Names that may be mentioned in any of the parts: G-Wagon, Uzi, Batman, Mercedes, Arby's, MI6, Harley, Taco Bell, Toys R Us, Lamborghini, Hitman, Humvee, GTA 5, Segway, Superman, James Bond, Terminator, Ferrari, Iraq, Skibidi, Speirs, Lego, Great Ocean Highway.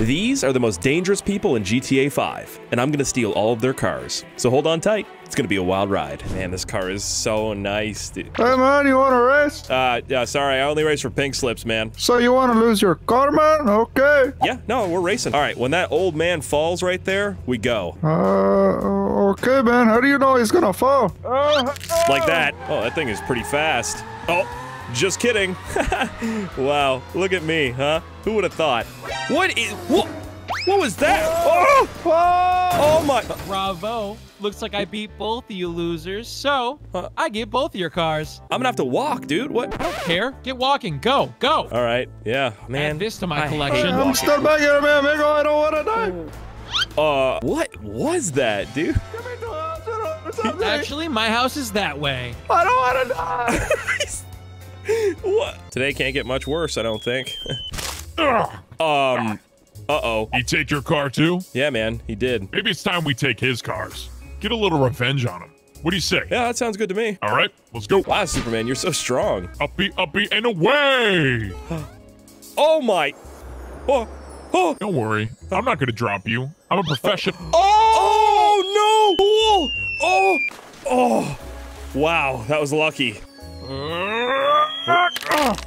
These are the most dangerous people in GTA 5, and I'm gonna steal all of their cars. So hold on tight. It's gonna be a wild ride. Man, this car is so nice, dude. Hey, man, you wanna race? Yeah, sorry, I only race for pink slips, man. So you wanna lose your car, man? Okay. Yeah, no, we're racing. All right, when that old man falls right there, we go. Okay, man, how do you know he's gonna fall? Like that. Oh, that thing is pretty fast. Oh, just kidding. Wow, look at me, huh? Who would have thought? What was that? Oh, oh my. Bravo. Looks like I beat both of you losers, so I get both of your cars. I'm gonna have to walk, dude. What? I don't care. Get walking. Go, go. All right. Yeah, man. Add this to my collection. I'm stuck back here, man. I don't want to die. What was that, dude? Get me to the hospital or something. Actually, my house is that way. I don't want to die. What? Today can't get much worse, I don't think. Uh-oh. He take your car, too? Yeah, man. He did. Maybe it's time we take his cars. Get a little revenge on him. What do you say? Yeah, that sounds good to me. All right, let's go. Wow, Superman, you're so strong. Uppy, uppy, and away! Oh, my. Oh, oh. Don't worry. I'm not going to drop you. I'm a professional. Oh, no! Oh, oh. Wow, that was lucky.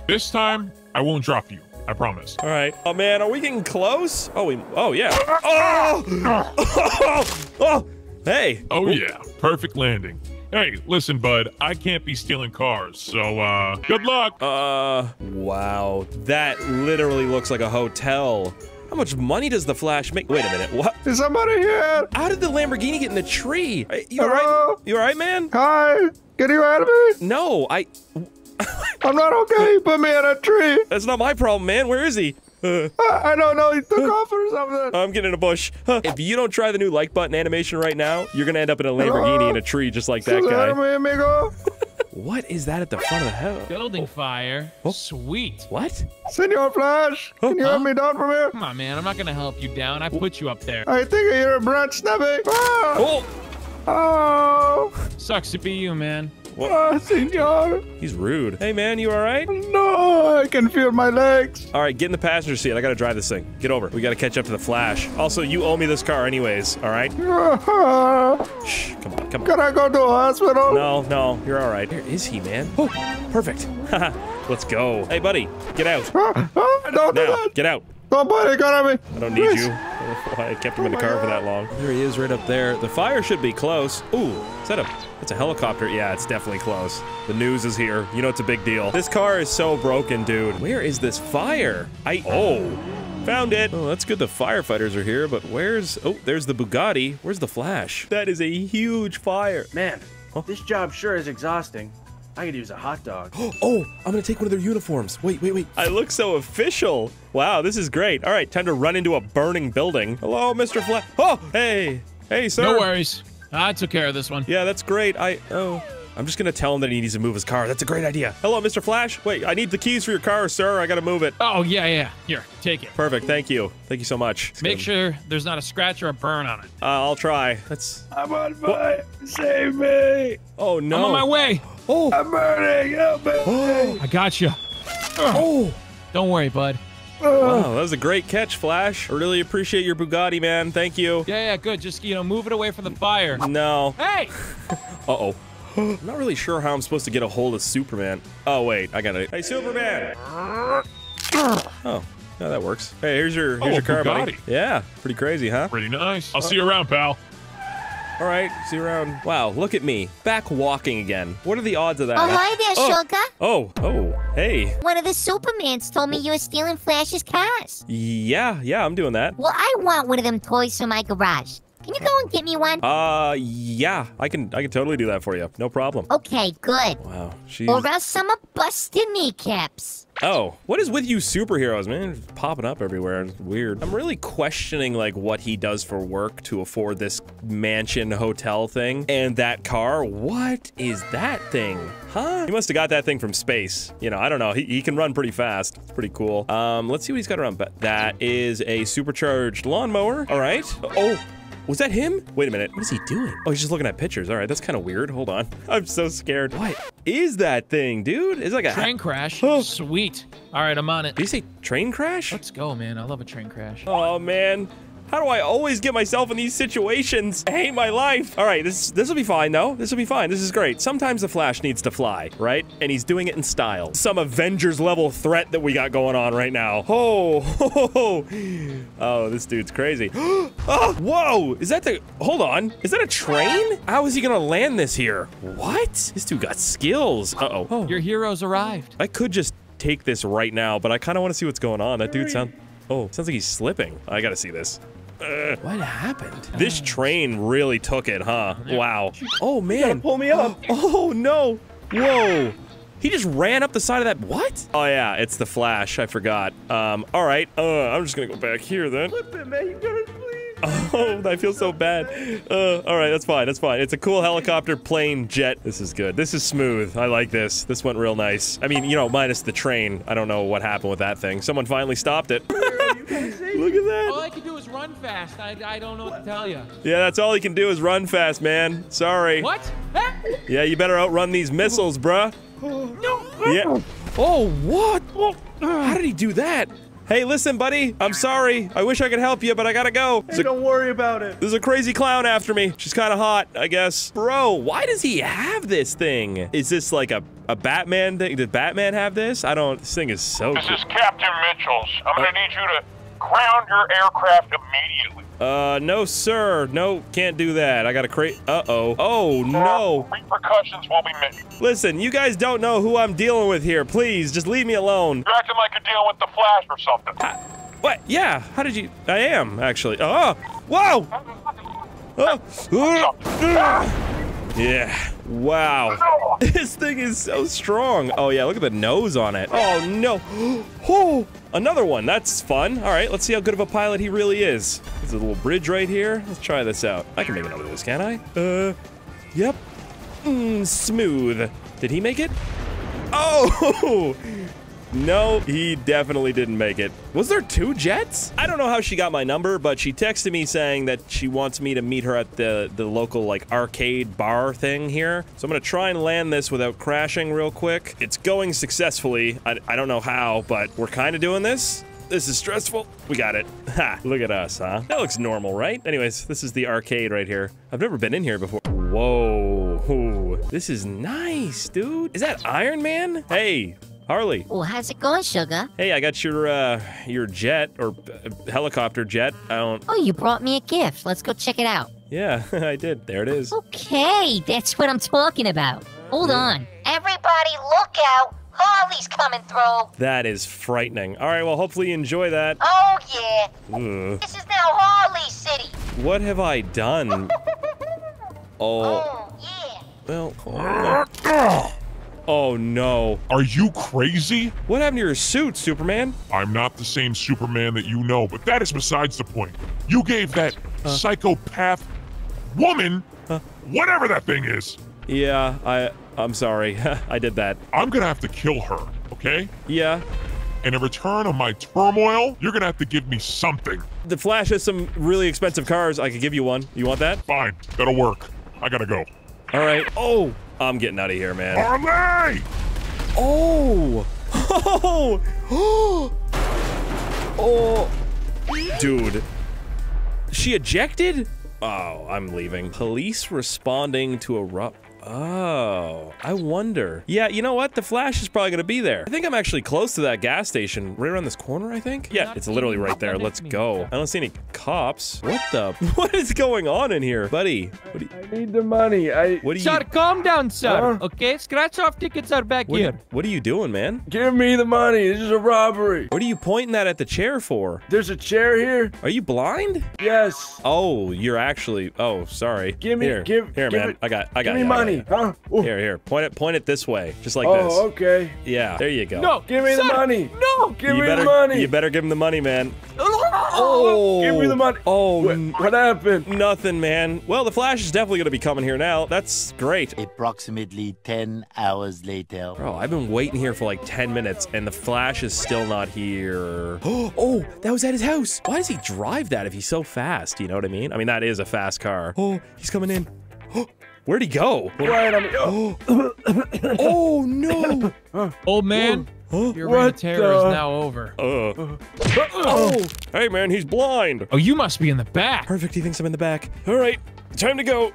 This time, I won't drop you. I promise. All right. Oh, man, are we getting close? Oh, yeah. Oh! Oh! Oh! Hey. Oh, yeah. Perfect landing. Hey, listen, bud, I can't be stealing cars, so, good luck. Wow. That literally looks like a hotel. How much money does the Flash make? Wait a minute, what? Is somebody here? How did the Lamborghini get in the tree? You all right? You all right, man? Hi. Get you out of me? No, I'm not okay, put me in a tree. That's not my problem, man. Where is he? I don't know. He took off or something. I'm getting in a bush. If you don't try the new like button animation right now, you're going to end up in a Lamborghini in a tree just like that guy. Amigo. What is that at the front of the house? Building fire. Oh. Sweet. What? Senor Flash, can you help me down from here? Come on, man. I'm not going to help you down. I put you up there. I think I hear a branch snapping. Ah! Oh. Oh. Sucks to be you, man. What? Oh, senor. He's rude. Hey, man, you all right? No, I can feel my legs. All right, get in the passenger seat. I got to drive this thing. Get over. We got to catch up to the Flash. Also, you owe me this car anyways, all right? Shh, come on, come on. Can I go to a hospital? No, no, you're all right. Where is he, man? Oh, perfect. Let's go. Hey, buddy, get out. Don't do that. Get out. Don't put it on me. I don't need you. I kept him in the car for that long. There he is right up there. The fire should be close. Ooh, is that that's a helicopter? Yeah, it's definitely close. The news is here. You know it's a big deal. This car is so broken, dude. Where is this fire? Found it. Oh, that's good the firefighters are here, but where's... Oh, there's the Bugatti. Where's the Flash? That is a huge fire. Man, this job sure is exhausting. I could use a hot dog. Oh, I'm gonna take one of their uniforms. Wait, wait, wait. I look so official. Wow, this is great. All right, time to run into a burning building. Hello, Mr. Flash. Oh, hey. Hey, sir. No worries. I took care of this one. Yeah, that's great. I'm just gonna tell him that he needs to move his car. That's a great idea. Hello, Mr. Flash. Wait, I need the keys for your car, sir. I gotta move it. Oh, yeah, yeah. Here, take it. Perfect, thank you. Thank you so much. Make sure there's not a scratch or a burn on it. I'll try. That's... I'm on fire. Save me. Oh, no. I'm on my way. Oh, I'm burning. Help me. Oh, I got you. Oh, don't worry, bud. Wow, that was a great catch, Flash. I really appreciate your Bugatti, man. Thank you. Yeah, yeah, good. Just, you know, move it away from the fire. No. Hey. Uh-oh. I'm not really sure how I'm supposed to get a hold of Superman. Oh, wait, I got it. Hey, Superman. Oh. No, that works. Hey, here's your car, buddy. Yeah, pretty crazy, huh? Pretty nice. I'll see you around, pal. All right, see you around. Wow, look at me. Back walking again. What are the odds of that? Oh, hi there, sugar. Hey. One of the Supermans told me you were stealing Flash's cars. Yeah, I'm doing that. Well, I want one of them toys from my garage. Can you go and get me one? Yeah, I can totally do that for you. No problem. Okay, good. Wow, she's... Or else I'm a busted kneecaps. Oh, what is with you superheroes, man? Popping up everywhere. It's weird. I'm really questioning, like, what he does for work to afford this mansion hotel thing and that car. What is that thing? Huh? He must have got that thing from space. You know, I don't know. He can run pretty fast. It's pretty cool. Let's see what he's got around. That is a supercharged lawnmower. All right. Oh. Was that him? Wait a minute. What is he doing? Oh, he's just looking at pictures. All right, that's kind of weird. Hold on. I'm so scared. What is that thing, dude? It's like a train crash. Oh. Sweet. All right, I'm on it. Did you say train crash? Let's go, man. I love a train crash. Oh, man. How do I always get myself in these situations? I hate my life. All right, this will be fine, though. This will be fine. This is great. Sometimes the Flash needs to fly, right? And he's doing it in style. Some Avengers-level threat that we got going on right now. Oh, this dude's crazy. Oh, whoa! Is that the... Hold on. Is that a train? How is he gonna land this here? What? This dude got skills. Uh-oh. Oh. Your heroes arrived. I could just take this right now, but I kind of want to see what's going on. That dude sounds... Oh, sounds like he's slipping. I gotta see this. What happened? This train really took it, huh? Wow. Oh, man. You gotta pull me up. Oh, no. Whoa. He just ran up the side of that. What? Oh, yeah. It's the Flash. I forgot. All right. I'm just going to go back here, then. Flip it, man. You gotta please. Oh, I feel so bad. All right. That's fine. That's fine. It's a cool helicopter, plane, jet. This is good. This is smooth. I like this. This went real nice. I mean, you know, minus the train. I don't know what happened with that thing. Someone finally stopped it. Look at that. All I can do is run fast. I don't know what to tell you. Yeah, that's all he can do is run fast, man. Sorry. What? Yeah, you better outrun these missiles, bruh. No. Yeah. Oh, what? How did he do that? Hey, listen, buddy. I'm sorry. I wish I could help you, but I gotta go. Hey, don't worry about it. There's a crazy clown after me. She's kind of hot, I guess. Bro, why does he have this thing? Is this like a Batman thing? Did Batman have this? I don't... This thing is so... This is Captain Mitchell's. I'm gonna need you to... ground your aircraft immediately. No, sir. No, can't do that. I got a crate. Uh-oh. Oh, no. Repercussions will be made. Listen, you guys don't know who I'm dealing with here. Please, just leave me alone. You're acting like you're dealing with the Flash or something. What? Yeah. How did you... I am, actually. Oh. Whoa. Yeah. Wow. This thing is so strong. Oh, yeah. Look at the nose on it. Oh, no. Oh. Another one. That's fun. All right, let's see how good of a pilot he really is. There's a little bridge right here. Let's try this out. I can make it over this, can't I? Yep. Smooth. Did he make it? Oh! No, he definitely didn't make it. Was there two jets? I don't know how she got my number, but she texted me saying that she wants me to meet her at the local, like, arcade bar thing here. So I'm gonna try and land this without crashing real quick. It's going successfully. I don't know how, but we're kind of doing this. This is stressful. We got it. Ha, look at us, huh? That looks normal, right? Anyways, this is the arcade right here. I've never been in here before. Whoa. This is nice, dude. Is that Iron Man? Hey. Harley. Oh, how's it going, sugar? Hey, I got your jet or helicopter jet. I don't... Oh, you brought me a gift. Let's go check it out. Yeah, I did. There it is. Okay, that's what I'm talking about. Hold on. Everybody look out. Harley's coming through. That is frightening. All right, well, hopefully you enjoy that. Oh, yeah. Ugh. This is now Harley City. What have I done? Oh, yeah. Well... Oh. Oh, no. Are you crazy? What happened to your suit, Superman? I'm not the same Superman that you know, but that is besides the point. You gave that psychopath woman, whatever that thing is. Yeah, I'm sorry. I did that. I'm gonna have to kill her, okay? Yeah. And in return of my turmoil, you're gonna have to give me something. The Flash has some really expensive cars. I could give you one. You want that? Fine. That'll work. I gotta go. All right. Oh! I'm getting out of here, man. Harley! Oh! Oh! Oh! Dude. She ejected? Oh, I'm leaving. Police responding to a rough... Oh, I wonder. Yeah, you know what? The Flash is probably going to be there. I think I'm actually close to that gas station. Right around this corner, I think? Yeah, it's literally right there. Let's go. I don't see any cops. What the? What is going on in here? Buddy. What do you... I need the money. What do you... Sir, calm down, sir. Okay? Scratch-off tickets are back here. What are you doing, man? Give me the money. This is a robbery. What are you pointing that at the chair for? There's a chair here. Are you blind? Yes. Oh, you're actually... Oh, sorry. Give me... Here, man. I got Give me money. Huh? Here. Point it this way. Just like this. Oh, okay. Yeah, there you go. No, give me the money. No, give me the money. You better give him the money, man. Oh, give me the the money. Oh, what happened? Nothing, man. Well, the Flash is definitely going to be coming here now. That's great. Approximately 10 hours later. Bro, I've been waiting here for like 10 minutes and the Flash is still not here. Oh, that was at his house. Why does he drive that if he's so fast? You know what I mean? I mean, that is a fast car. Oh, he's coming in. Where'd he go? Right on the... Oh, no. Old man. Your reign of terror is now over. Oh. Hey, man, he's blind. Oh, you must be in the back. Perfect, he thinks I'm in the back. All right, time to go.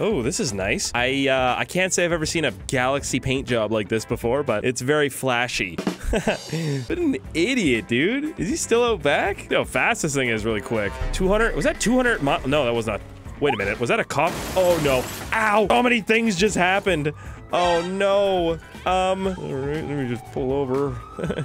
Oh, this is nice. I can't say I've ever seen a galaxy paint job like this before, but it's very flashy. What an idiot, dude. Is he still out back? Yo, fast this thing is really quick. 200, was that 200? No, that was not. Wait a minute, was that a cop? Oh, no. Ow, how many things just happened? Oh, no. All right, let me just pull over.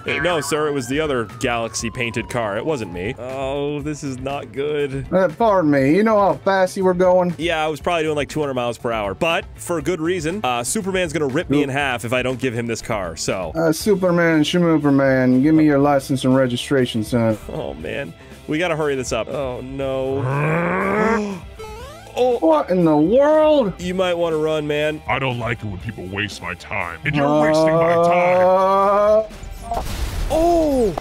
No, sir, it was the other galaxy-painted car. It wasn't me. Oh, this is not good. Pardon me, you know how fast you were going? Yeah, I was probably doing like 200 miles per hour, but for good reason. Superman's gonna rip me in half if I don't give him this car, so. Superman, Shmooperman, give me your license and registration, son. Oh, man, we gotta hurry this up. Oh, no. Oh, what in the world? You might want to run, man. I don't like it when people waste my time. And you're wasting my time. Oh.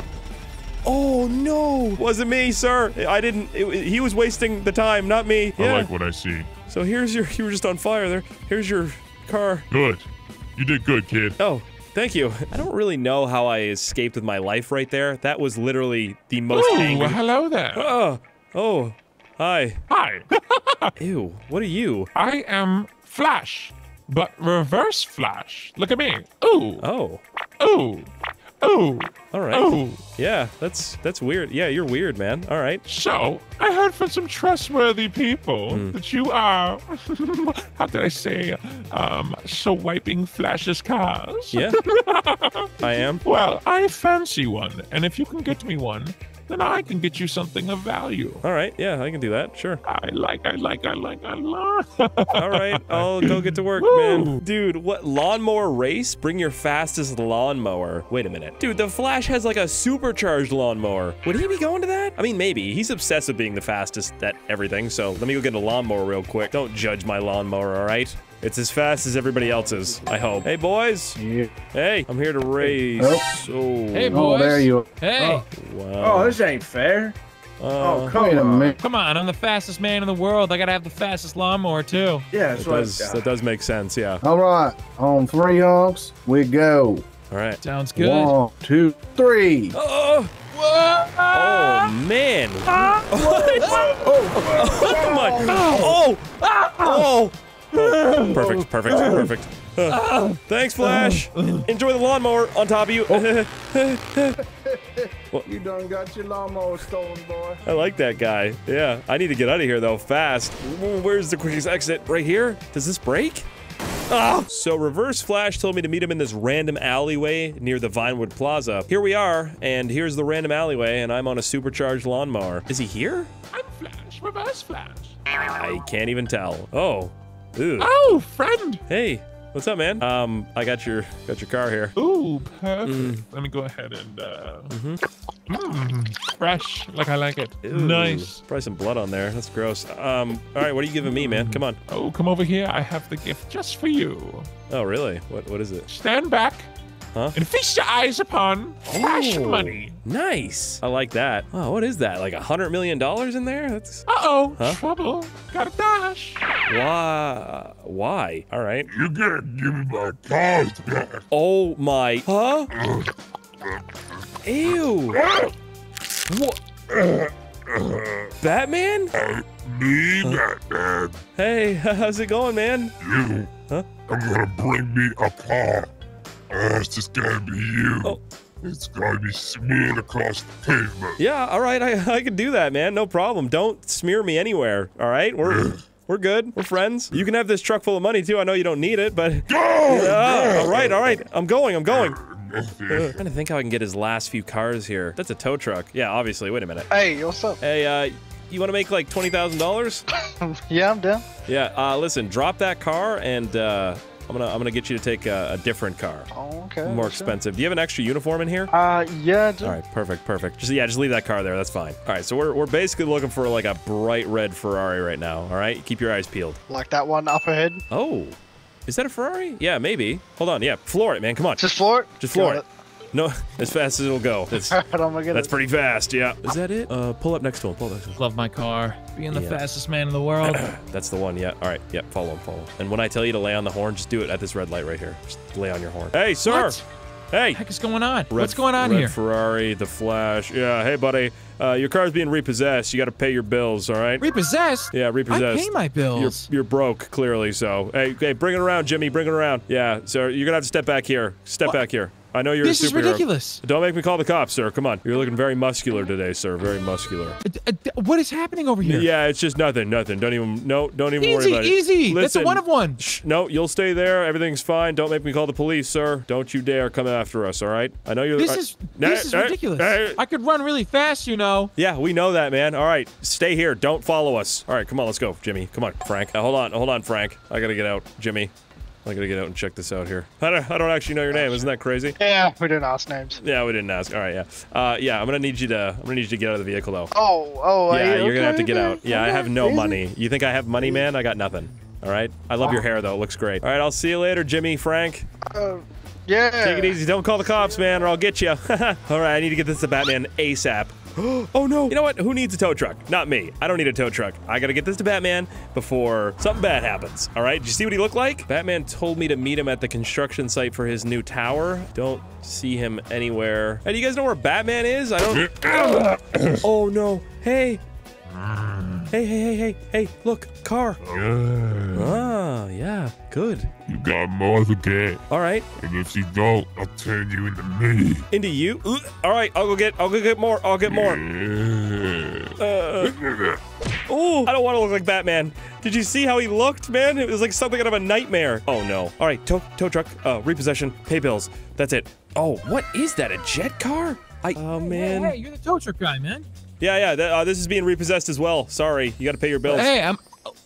Oh, no. Wasn't me, sir. I didn't. He was wasting the time, not me. Yeah. I like what I see. So here's your... You were just on fire there. Here's your car. Good. You did good, kid. Oh. Thank you. I don't really know how I escaped with my life right there. That was literally the most angry... Hello there. Oh. Hi. Hi. Ew, what are you? I am Flash, but reverse Flash. Look at me. Ooh. Oh. Ooh. Ooh. All right. Ooh. Yeah, that's weird. Yeah, you're weird, man. All right. So, I heard from some trustworthy people that you are, how did I say, so wiping Flash's cars. Yeah, I am. Well, I fancy one, and if you can get me one, then I can get you something of value. All right, yeah, I can do that, sure. I like. All right, I'll go get to work, man. Dude, what, lawnmower race? Bring your fastest lawnmower. Wait a minute. Dude, the Flash has like a supercharged lawnmower. Would he be going to that? I mean, maybe. He's obsessed with being the fastest at everything, so let me go get a lawnmower real quick. Don't judge my lawnmower, all right? It's as fast as everybody else's, I hope. Hey, boys. Yeah. Hey, I'm here to race. Oh. Hey, boys. Oh, there you are. Hey. Oh, wow. Oh, this ain't fair. Come on. Come on, I'm the fastest man in the world. I gotta have the fastest lawnmower, too. Yeah, that's that does make sense, yeah. All right, on three honks, we go. All right. Sounds good. 1, 2, 3. Uh-oh. Oh, man. What? Oh, my. Oh. Oh. Oh, perfect, perfect, perfect. Thanks, Flash. Enjoy the lawnmower on top of you. You done got your lawnmower stolen, boy. I like that guy. Yeah, I need to get out of here, though, fast. Where's the quickest exit? Right here? Does this break? Oh. So Reverse Flash told me to meet him in this random alleyway near the Vinewood Plaza. Here we are, and here's the random alleyway, and I'm on a supercharged lawnmower. Is he here? I'm Flash, Reverse Flash. I can't even tell. Oh. Ew. Oh, friend! Hey, what's up, man? I got your car here. Ooh, perfect. Let me go ahead and fresh, like I like it. Ew. Nice. Probably some blood on there. That's gross. All right, what are you giving me, man? Come on. Oh, come over here. I have the gift just for you. Oh, really? What is it? Stand back. Huh? And feast your eyes upon Flash money. Nice. I like that. Oh, what is that? Like $100 million in there? That's... Uh-oh. Huh? Trouble. Gotta dash. Why? Why? All right. You can't give me my cars back. Oh, my. Huh? Ew. What? Batman? Me, Batman. Hey, how's it going, man? You. Huh? I'm gonna bring me a car. It's just gotta be you. Oh. It's gotta be smeared across the pavement. Yeah, all right, I can do that, man. No problem. Don't smear me anywhere. All right, we're good. We're friends. You can have this truck full of money too. I know you don't need it, but go. All right. I'm going. I'm trying to think how I can get his last few cars here. That's a tow truck. Yeah, obviously. Wait a minute. Hey, what's up? Hey, you want to make like $20,000? Yeah, I'm down. Yeah. Listen, drop that car and I'm gonna get you to take a different car. Oh, okay. More expensive. Do you have an extra uniform in here? Yeah. All right, perfect. Just leave that car there. That's fine. All right, so we're basically looking for like a bright red Ferrari right now. All right, keep your eyes peeled. Like that one up ahead. Oh, is that a Ferrari? Yeah, maybe. Hold on. Yeah, floor it, man. Come on. Just floor it. Just floor it. No, as fast as it'll go. That's pretty fast, yeah. Is that it? Pull up next to him, Love my car. Being the fastest man in the world. That's the one, yeah. All right, yeah, follow him. And when I tell you to lay on the horn, just do it at this red light right here. Just lay on your horn. Hey, sir! What? Hey! What the heck is going on? What's going on here? Ferrari, The Flash. Yeah, hey, buddy. Your car's being repossessed. You gotta pay your bills, all right? Repossessed? Yeah, repossessed. I pay my bills. You're broke, clearly, so. Hey, bring it around, Jimmy, bring it around. Yeah, so you're gonna have to step back here. Step back here. I know you're a superhero. This is ridiculous. Don't make me call the cops, sir. Come on. You're looking very muscular today, sir. Very muscular. What is happening over here? Yeah, it's just nothing. Don't even worry about it. Easy. That's a one of one. Shh, no, you'll stay there. Everything's fine. Don't make me call the police, sir. Don't you dare come after us, all right? I know you're... This is ridiculous. I could run really fast, you know. Yeah, we know that, man. All right, stay here. Don't follow us. All right, come on. Let's go, Jimmy. Come on, Frank. Hold on, Frank. I gotta get out, Jimmy. I gotta get out and check this out here. I don't actually know your name. Isn't that crazy? Yeah, we didn't ask names. Yeah, we didn't ask. All right, yeah. Yeah, I'm gonna need you to get out of the vehicle though. Oh. Yeah, you're gonna have to get out. Yeah, I have no money. You think I have money, man? I got nothing. All right. I love your hair though. It looks great. All right, I'll see you later, Jimmy, Frank. Yeah. Take it easy. Don't call the cops, man, or I'll get you. All right, I need to get this to Batman ASAP. Oh no! You know what? Who needs a tow truck? Not me. I don't need a tow truck. I gotta get this to Batman before something bad happens. All right? Did you see what he looked like? Batman told me to meet him at the construction site for his new tower. Don't see him anywhere. Hey, do you guys know where Batman is? I don't. Oh no! Hey! Hey, look, car. Ah, yeah, good. You got more to get. All right. And if you don't, I'll turn you into me. Into you? All right, I'll go get more, Oh, I don't want to look like Batman. Did you see how he looked, man? It was like something out of a nightmare. Oh, no. All right, tow truck, repossession, pay bills. That's it. Oh, what is that, a jet car? Oh, man. Hey, you're the tow truck guy, man. Yeah, this is being repossessed as well. Sorry, you gotta pay your bills. Hey,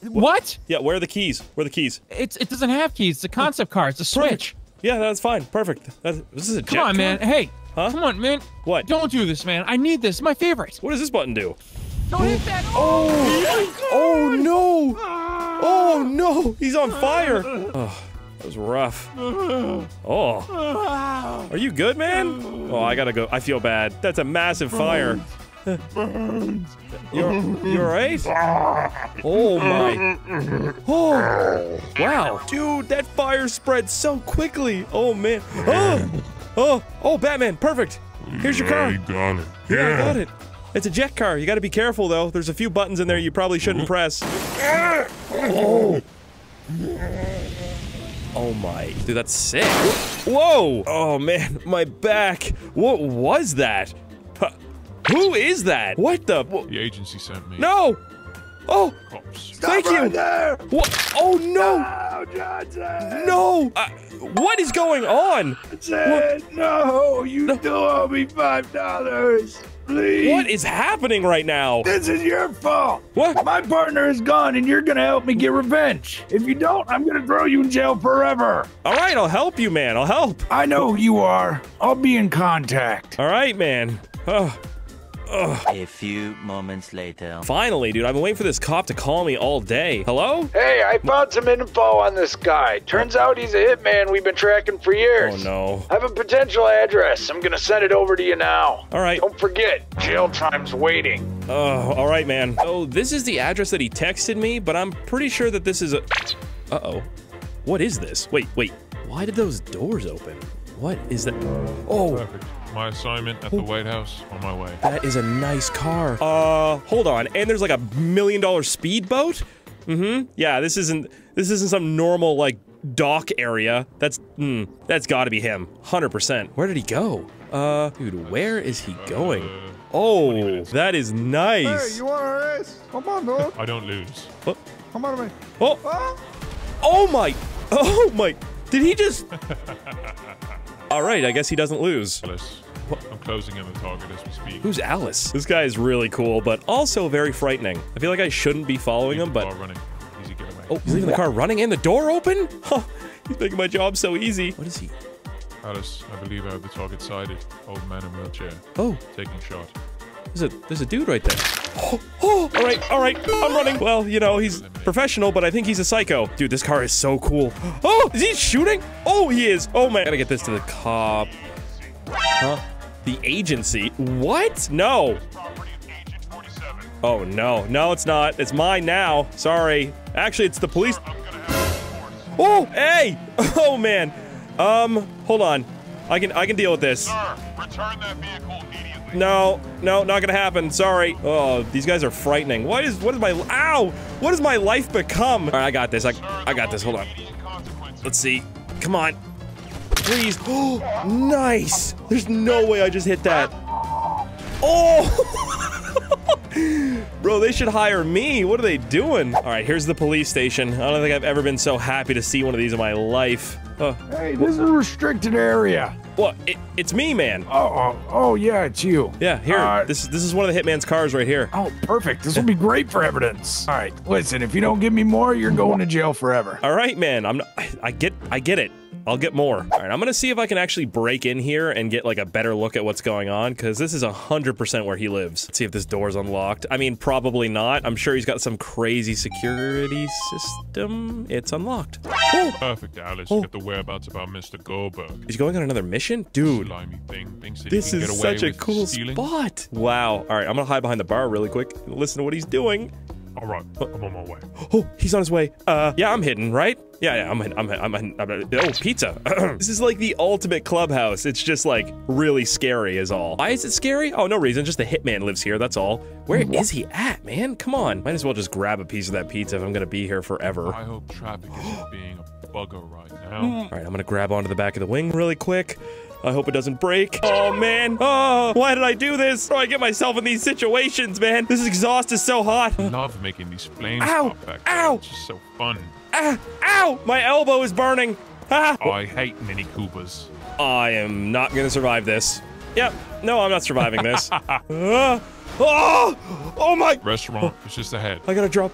what? Yeah, where are the keys? It doesn't have keys. It's a concept car. It's a Switch. Yeah, that's fine. Perfect. This is a jet car. Come on, man. Hey. Huh? Come on, man. What? Don't do this, man. I need this. It's my favorite. What does this button do? Don't hit that. Oh no. Oh, no. He's on fire. Oh. That was rough. Oh. Are you good, man? Oh, I gotta go. I feel bad. That's a massive fire. You're right? Oh my. Oh. Wow. Dude, that fire spread so quickly. Oh man. Oh, Batman, perfect. Here's your car. You got it. Yeah, I got it. It's a jet car. You gotta be careful though. There's a few buttons in there you probably shouldn't press. Oh. Oh my, dude, that's sick. Whoa! Oh man, my back. What was that? Who is that? What the? The agency sent me. No! Oh! Cops. Thank you! Right there. What? Oh no! No, Johnson! No! What is going on? Johnson, no! You do owe me $5, please! What is happening right now? This is your fault! What? My partner is gone and you're gonna help me get revenge. If you don't, I'm gonna throw you in jail forever. Alright, I'll help you, man. I'll help. I know who you are. I'll be in contact. Alright, man. Oh. Ugh. A few moments later. Finally, dude, I've been waiting for this cop to call me all day. Hello? Hey, I found some info on this guy. Turns out he's a hitman we've been tracking for years. Oh, no. I have a potential address. I'm gonna send it over to you now. All right. Don't forget, jail time's waiting. Oh, all right, man. Oh, this is the address that he texted me, but I'm pretty sure that this is a... Uh-oh. What is this? Wait. Why did those doors open? What is that? Oh. Perfect. My assignment at the White House on my way. That is a nice car. Hold on. And there's like a $1 million speedboat? Mm-hmm. Yeah, this isn't some normal like dock area. That's gotta be him. 100%. Where did he go? Dude, where is he going? Oh, that is nice. Hey, you want a race? Come on, dog. I don't lose. Oh. Come on to me. Oh. Oh my. Did he just... All right, I guess he doesn't lose. Alice. I'm closing in the target as we speak. Who's Alice? This guy is really cool, but also very frightening. I feel like I shouldn't be following him, but... Car running. Easy getaway. Oh, he's leaving the car running and the door open? Huh. He's making my job so easy. What is he? Alice, I believe I have the target sighted. Old man in wheelchair. Oh. Taking shot. There's a dude right there. Oh, oh, all right, I'm running. Well, you know, he's professional, but I think he's a psycho. Dude, this car is so cool. Oh, is he shooting? Oh, he is. Oh, man. I gotta get this to the cop. Huh? The agency? What? No. Oh, no. No, it's not. It's mine now. Sorry. Actually, it's the police. Oh, hey. Oh, man. Hold on. I can deal with this. Sir, return that vehicle immediately. No, no, not gonna happen. Sorry. Oh, these guys are frightening. What does my life become? All right, I got this. I got this. Hold on. Let's see. Come on. Please. Oh, nice. There's no way I just hit that. Oh. Bro, they should hire me. What are they doing? All right, here's the police station. I don't think I've ever been so happy to see one of these in my life. Hey, this is a restricted area. Well, it's me, man. Oh, yeah, it's you. Yeah, here. This is one of the hitman's cars right here. Oh, perfect. This will be great for evidence. All right, listen. If you don't give me more, you're going to jail forever. All right, man. I get it. I'll get more. All right, I'm gonna see if I can actually break in here and get like a better look at what's going on, because this is 100% where he lives. Let's see if this door's unlocked. I mean, probably not. I'm sure he's got some crazy security system. It's unlocked. Oh. Perfect, Alice. Oh. Get the whereabouts about Mr. Goldberg. He's going on another mission, dude. Slimy thing. This is such a cool spot. Wow. All right, I'm gonna hide behind the bar really quick and listen to what he's doing. All right, I'm on my way. Oh, he's on his way. Yeah, I'm hidden, right? Yeah, I'm oh, pizza. This is like the ultimate clubhouse. It's just like really scary is all. Why is it scary? Oh, no reason. Just the hitman lives here, that's all. Where is he at, man? Come on. Might as well just grab a piece of that pizza if I'm gonna be here forever. I hope traffic isn't being a bugger right now. All right, I'm gonna grab onto the back of the wing really quick. I hope it doesn't break. Oh, man. Oh, why did I do this? Why do I get myself in these situations, man? This exhaust is so hot. I love making these flames pop back. Ow! It's just so fun. Ah, ow! My elbow is burning. Ah. Oh, I hate Mini Coopers. I am not gonna survive this. Yep. No, I'm not surviving this. Oh my! Restaurant. It's just ahead. I gotta drop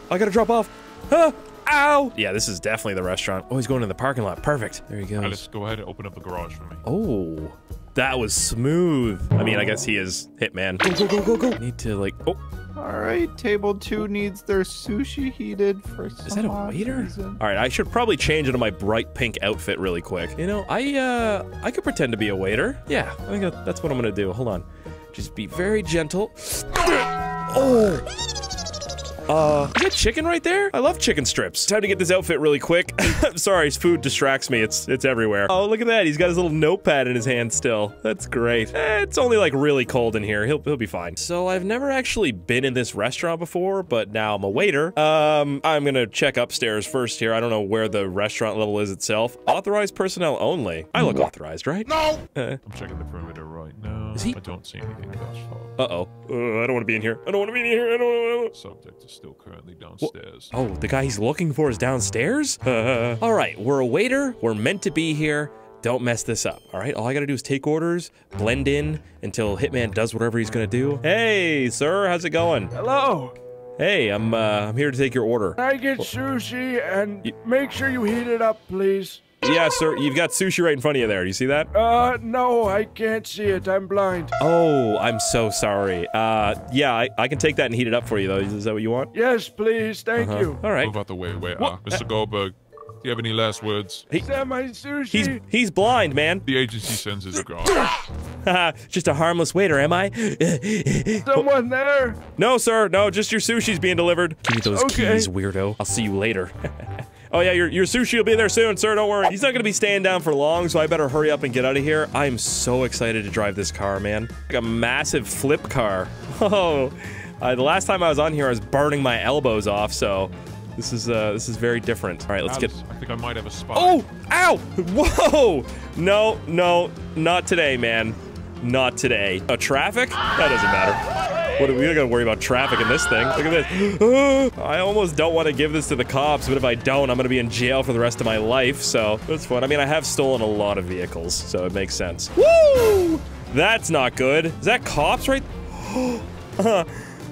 off. Huh? Ow! Yeah, this is definitely the restaurant. Oh, he's going to the parking lot. Perfect. There he goes. Alice, go ahead and open up the garage for me. Oh, that was smooth. I mean, I guess he is Hitman. Go. Need to, like, oh. All right, table 2 needs their sushi heated for some Is that a waiter? Reason. All right, I should probably change into my bright pink outfit really quick. You know, I could pretend to be a waiter. Yeah, I think that's what I'm gonna do. Hold on. Just be very gentle. Oh! Is that chicken right there? I love chicken strips. Time to get this outfit really quick. I'm sorry, his food distracts me. It's everywhere. Oh, look at that. He's got his little notepad in his hand still. That's great. It's only like really cold in here. He'll be fine. So I've never actually been in this restaurant before, but now I'm a waiter. I'm gonna check upstairs first here. I don't know where the restaurant level is itself. Authorized personnel only. I look authorized, right? No! I'm checking the perimeter right now. Is he? I don't see anything that's far. Uh-oh. I don't want to be in here. I don't want to be in here. I don't want to. Subject is still currently downstairs. Well, oh, the guy he's looking for is downstairs? All right, we're a waiter. We're meant to be here. Don't mess this up, all right? All I gotta do is take orders, blend in until Hitman does whatever he's gonna do. Hey, sir, how's it going? Hello. Hey, I'm here to take your order. I get sushi and make sure you heat it up, please. Yeah, sir, you've got sushi right in front of you there. Do you see that? No, I can't see it. I'm blind. Oh, I'm so sorry. Yeah, I can take that and heat it up for you, though. Is that what you want? Yes, please. Thank you. All right. Move out the way. Wait, Mr. Goldberg, do you have any last words? Send my sushi. He's blind, man. The agency sends his regards. Just a harmless waiter, am I? Someone there? No, sir. No, just your sushi's being delivered. Give me those keys, weirdo. I'll see you later. Oh yeah, your sushi will be there soon, sir, don't worry. He's not gonna be staying down for long, so I better hurry up and get out of here. I'm so excited to drive this car, man. Like a massive flip car. Oh, the last time I was on here, I was burning my elbows off, so this is very different. All right, let's get- I think I might have a spot. Oh, ow, whoa! No, not today, man. Not today. Traffic? That doesn't matter. What are we gonna worry about traffic in this thing? Look at this. I almost don't want to give this to the cops, but if I don't, I'm gonna be in jail for the rest of my life, so that's fun. I mean, I have stolen a lot of vehicles, so it makes sense. Woo! That's not good. Is that cops right? Oh,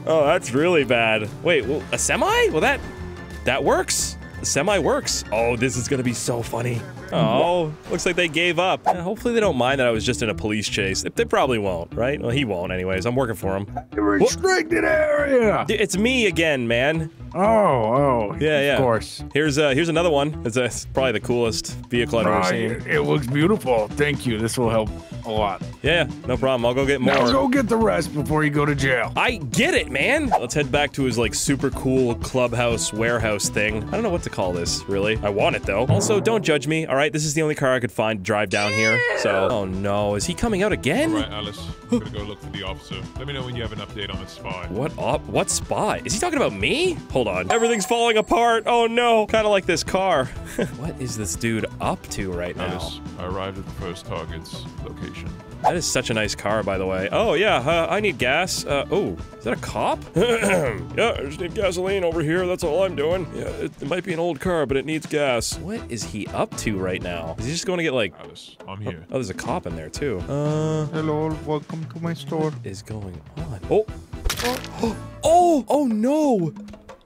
that's really bad. Wait, well, a semi? Well, that works. A semi works. Oh, this is gonna be so funny. Oh, looks like they gave up. Yeah, hopefully they don't mind that I was just in a police chase. They probably won't, right? Well, he won't anyways. I'm working for him. Restricted area! It's me again, man. Oh, yeah. Of course. Here's another one. It's probably the coolest vehicle I've ever seen. It looks beautiful. Thank you. This will help a lot. Yeah, no problem. I'll go get more. Now go get the rest before you go to jail. I get it, man. Let's head back to his, like, super cool clubhouse warehouse thing. I don't know what to call this, really. I want it, though. Also, don't judge me, all right? This is the only car I could find to drive down here, so... Oh, no. Is he coming out again? All right, Alice. I'm gonna go look for the officer. Let me know when you have an update on the spy. What spy? Is he talking about me? Hold on. Everything's falling apart. Oh, no. Kind of like this car. What is this dude up to right now? Alice, I arrived at the first target's location. That is such a nice car, by the way. Oh, yeah, I need gas. Oh, is that a cop? Yeah, I just need gasoline over here. That's all I'm doing. Yeah, it might be an old car, but it needs gas. What is he up to right now? Is he just going to get, like... Alice, I'm here. Oh, there's a cop in there, too. Hello, welcome to my store. What is going on? Oh. Oh. Oh, oh, no.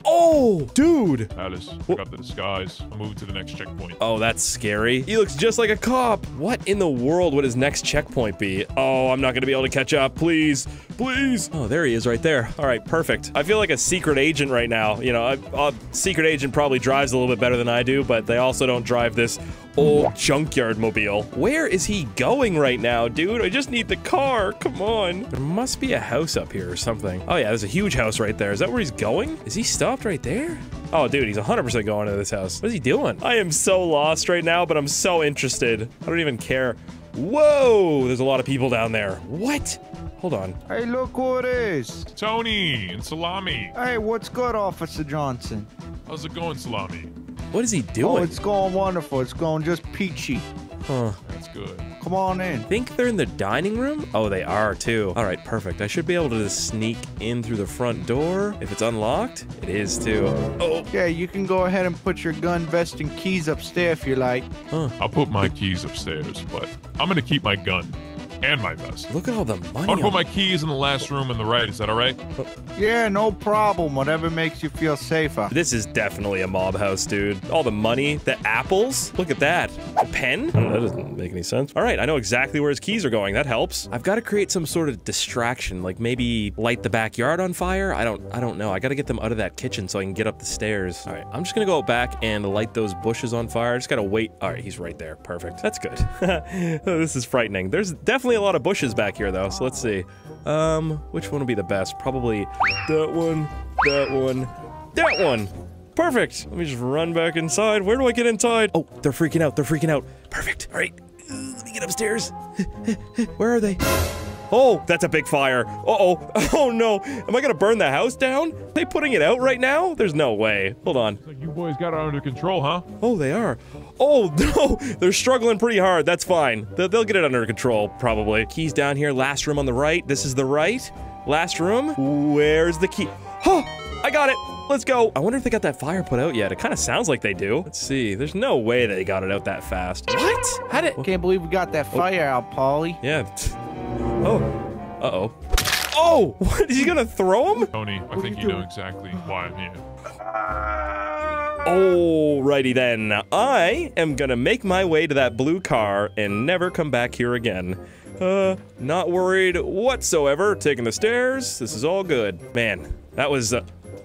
Oh, dude. Alice, pick up the disguise. I'll move to the next checkpoint. Oh, that's scary. He looks just like a cop. What in the world would his next checkpoint be? Oh, I'm not going to be able to catch up. Please. Please. Oh, there he is right there. All right, perfect. I feel like a secret agent right now. You know, a secret agent probably drives a little bit better than I do, but they also don't drive this old junkyard mobile. Where is he going right now, dude? I just need the car. Come on. There must be a house up here or something. Oh, yeah, there's a huge house right there. Is that where he's going? Is he stopped right there? Oh, dude, he's 100% going to this house. What is he doing? I am so lost right now, but I'm so interested. I don't even care. Whoa, there's a lot of people down there. What? Hold on. Hey, look who it is. Tony and Salami. Hey, what's good, Officer Johnson? How's it going, Salami? What is he doing? Oh, it's going wonderful. It's going just peachy. Huh. That's good. Come on in. I think they're in the dining room? Oh, they are, too. All right, perfect. I should be able to just sneak in through the front door. If it's unlocked, it is, too. Oh. Yeah, you can go ahead and put your gun, vest, and keys upstairs if you like. Huh. I'll put my keys upstairs, but I'm going to keep my gun. And my vest. Look at all the money. I'll put my keys in the last room on the right. Is that all right? Yeah, no problem. Whatever makes you feel safer. This is definitely a mob house, dude. All the money, the apples. Look at that. A pen? Oh, that doesn't make any sense. All right, I know exactly where his keys are going. That helps. I've got to create some sort of distraction, like maybe light the backyard on fire. I don't know. I got to get them out of that kitchen so I can get up the stairs. All right, I'm just gonna go back and light those bushes on fire. I just gotta wait. All right, he's right there. Perfect. That's good. This is frightening. There's definitely a lot of bushes back here though, so let's see. Which one will be the best? Probably that one, that one, that one. Perfect. Let me just run back inside. Where do I get inside? Oh, they're freaking out. They're freaking out. Perfect. All right. Let me get upstairs. Where are they? Oh, that's a big fire. Uh-oh. Oh, no. Am I going to burn the house down? Are they putting it out right now? There's no way. Hold on. Like you boys got it under control, huh? Oh, they are. Oh, no. They're struggling pretty hard. That's fine. They'll get it under control, probably. Keys down here. Last room on the right. This is the right. Last room. Where's the key? Huh. I got it. Let's go. I wonder if they got that fire put out yet. It kind of sounds like they do. Let's see. There's no way they got it out that fast. What? How did... Can't believe we got that fire out, Polly. Yeah. Oh, uh-oh. Oh, what, is he gonna throw him? Tony, I think you know exactly why I'm here. Alrighty then, I am gonna make my way to that blue car and never come back here again. Not worried whatsoever, taking the stairs, this is all good. Man, that was, oh!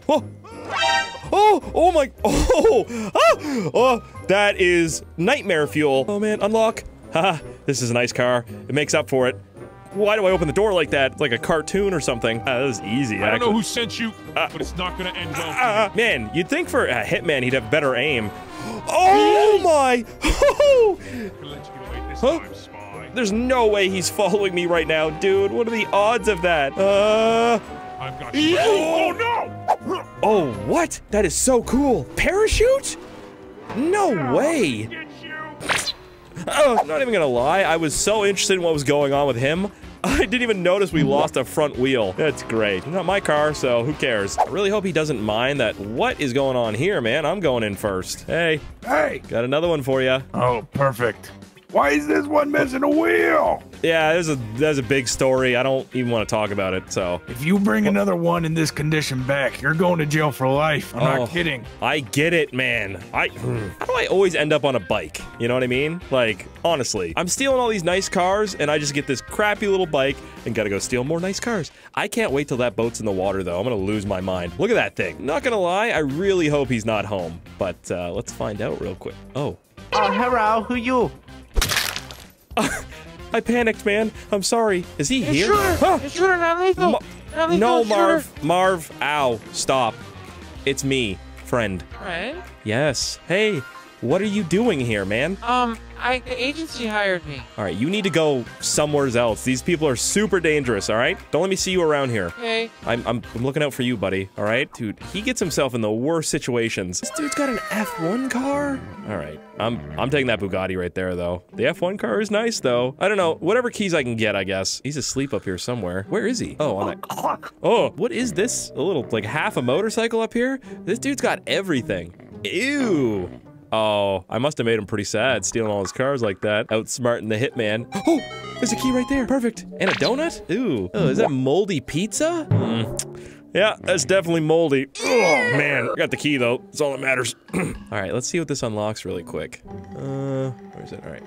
Oh! Oh my, oh! Ah, oh, that is nightmare fuel. Oh man, unlock. Haha, this is a nice car, it makes up for it. Why do I open the door like that? It's like a cartoon or something. That was easy, actually. I don't know who sent you, but it's not gonna end well. Man, you'd think for a Hitman he'd have better aim. Oh my! Huh? There's no way he's following me right now, dude. What are the odds of that? I've got you. Oh no! Oh, what? That is so cool. Parachute? No way! Oh, I'm not even gonna lie, I was so interested in what was going on with him, I didn't even notice we lost a front wheel. That's great. Not my car, so who cares? I really hope he doesn't mind that. What is going on here, man? I'm going in first. Hey. Hey! Got another one for you. Oh, perfect. Why is this one missing a wheel? Yeah, there's a big story. I don't even want to talk about it, so. If you bring another one in this condition back, you're going to jail for life. I'm not kidding. I get it, man. How do I always end up on a bike? You know what I mean? Like, honestly. I'm stealing all these nice cars, and I just get this crappy little bike and gotta go steal more nice cars. I can't wait till that boat's in the water, though. I'm gonna lose my mind. Look at that thing. Not gonna lie, I really hope he's not home. But, let's find out real quick. Oh. Oh, hello, who you? I panicked, man. I'm sorry. Is he here? Sure. Huh. Sure, not legal. No, Marv. Sure. Marv. Ow. Stop. It's me, friend. Right? Yes. Hey, what are you doing here, man? The agency hired me. All right, you need to go somewhere else. These people are super dangerous, all right? Don't let me see you around here. Okay. I'm looking out for you, buddy, all right? Dude, he gets himself in the worst situations. This dude's got an F1 car? All right. I'm taking that Bugatti right there, though. The F1 car is nice, though. I don't know. Whatever keys I can get, I guess. He's asleep up here somewhere. Where is he? Oh, on that... Oh, what is this? A little, like, half a motorcycle up here? This dude's got everything. Ew. Oh, I must have made him pretty sad, stealing all his cars like that, outsmarting the hitman. Oh, there's a key right there. Perfect. And a donut? Ooh. Oh, is that moldy pizza? Mm. Yeah, that's definitely moldy. Oh, man. I got the key, though. That's all that matters. All right, let's see what this unlocks really quick. Where is it? All right.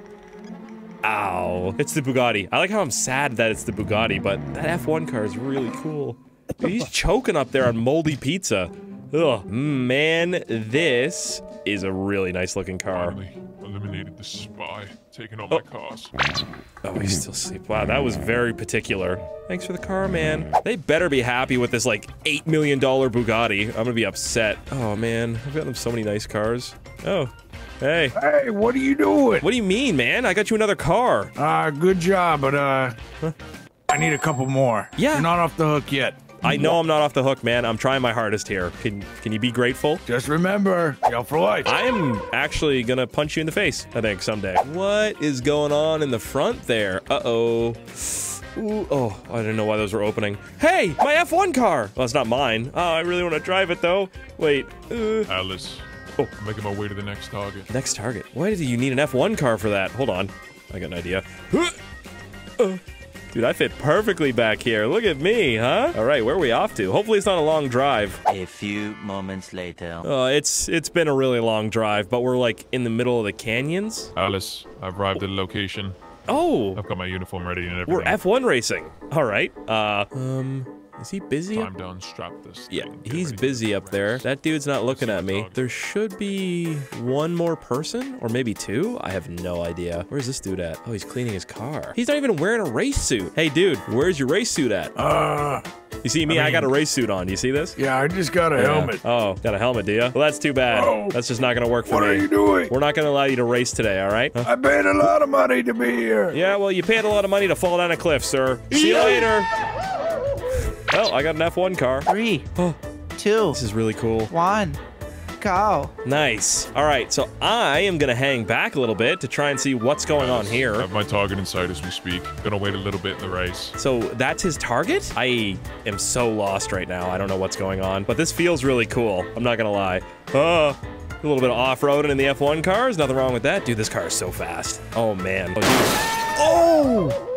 Ow. It's the Bugatti. I like how I'm sad that it's the Bugatti, but that F1 car is really cool. Dude, he's choking up there on moldy pizza. Ugh, man, this is a really nice-looking car. Finally, eliminated the spy, taking all my cars. Oh, he's still asleep. Wow, that was very particular. Thanks for the car, man. They better be happy with this, like, $8 million Bugatti. I'm gonna be upset. Oh, man, I've gotten them so many nice cars. Oh, hey. Hey, what are you doing? What do you mean, man? I got you another car. Good job, but, huh? I need a couple more. Yeah. You're not off the hook yet. I know I'm not off the hook, man. I'm trying my hardest here. Can you be grateful? Just remember, jail for life. I am actually gonna punch you in the face, I think, someday. What is going on in the front there? Uh-oh. Ooh, oh, I didn't know why those were opening. Hey, my F1 car! Well, it's not mine. Oh, I really want to drive it, though. Wait. Alice. Oh. I'm making my way to the next target. Next target? Why did you need an F1 car for that? Hold on. I got an idea. Dude, I fit perfectly back here. Look at me, huh? All right, where are we off to? Hopefully it's not a long drive. A few moments later. Oh, it's been a really long drive, but we're like in the middle of the canyons. Alice, I've arrived at a location. Oh! I've got my uniform ready and everything. We're F1 racing. All right. Is he busy? I'm done. Strap this. Yeah, he's busy up there. That dude's not looking at me. There should be one more person, or maybe two. I have no idea. Where's this dude at? Oh, he's cleaning his car. He's not even wearing a race suit. Hey, dude, where's your race suit at? You see me? I mean, I got a race suit on. Do you see this? Yeah, I just got a helmet. Oh, got a helmet, do you? Well, that's too bad. Oh, that's just not going to work for me. What are you doing? We're not going to allow you to race today, all right? Huh? I paid a lot of money to be here. Yeah, well, you paid a lot of money to fall down a cliff, sir. See you later. Oh, I got an F1 car. 3, 2. This is really cool. 1. Go. Nice. All right, so I am going to hang back a little bit to try and see what's going on here. I have my target inside as we speak. Going to wait a little bit in the race. So that's his target? I am so lost right now. I don't know what's going on, but this feels really cool. I'm not going to lie. A little bit of off-roading in the F1 cars. Nothing wrong with that. Dude, this car is so fast. Oh, man. Oh!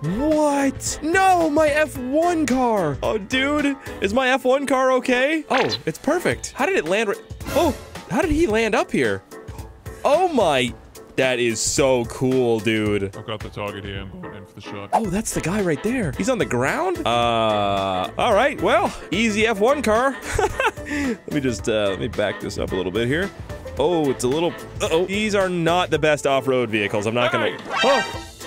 What? No, my F1 car. Oh, dude, is my F1 car okay? Oh, it's perfect. How did it land? Oh, how did he land up here? Oh my, that is so cool, dude. I've got the target here. I'm going in for the shot. Oh, that's the guy right there. He's on the ground? All right, well, easy F1 car. let me back this up a little bit here. Oh, it's a little, These are not the best off-road vehicles. I'm not gonna,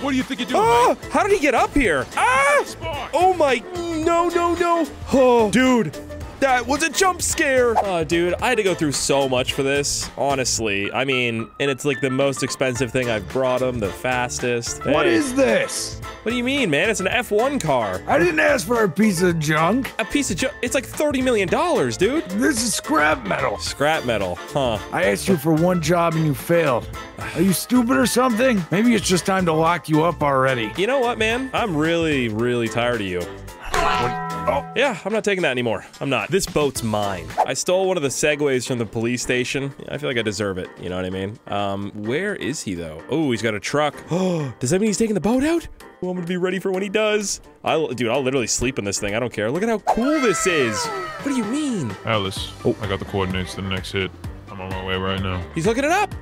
What do you think you're doing, mate? How did he get up here? Ah! Oh my, no. Oh, dude, that was a jump scare. Oh, dude, I had to go through so much for this, honestly. I mean, and it's like the most expensive thing I've brought him, the fastest. Hey. What is this? What do you mean, man? It's an F1 car. I didn't ask for a piece of junk. A piece of junk? It's like $30 million, dude. This is scrap metal. Scrap metal, huh? I asked you for one job and you failed. Are you stupid or something? Maybe it's just time to lock you up already. You know what, man? I'm really, really tired of you. What? Oh, yeah, I'm not taking that anymore. I'm not. This boat's mine. I stole one of the Segways from the police station. Yeah, I feel like I deserve it. You know what I mean? Where is he, though? Oh, he's got a truck. Oh, does that mean he's taking the boat out? Well, I'm gonna be ready for when he does. Dude, I'll literally sleep in this thing. I don't care. Look at how cool this is. What do you mean? Alice, oh. I got the coordinates to the next hit. I'm on my way right now. He's looking it up.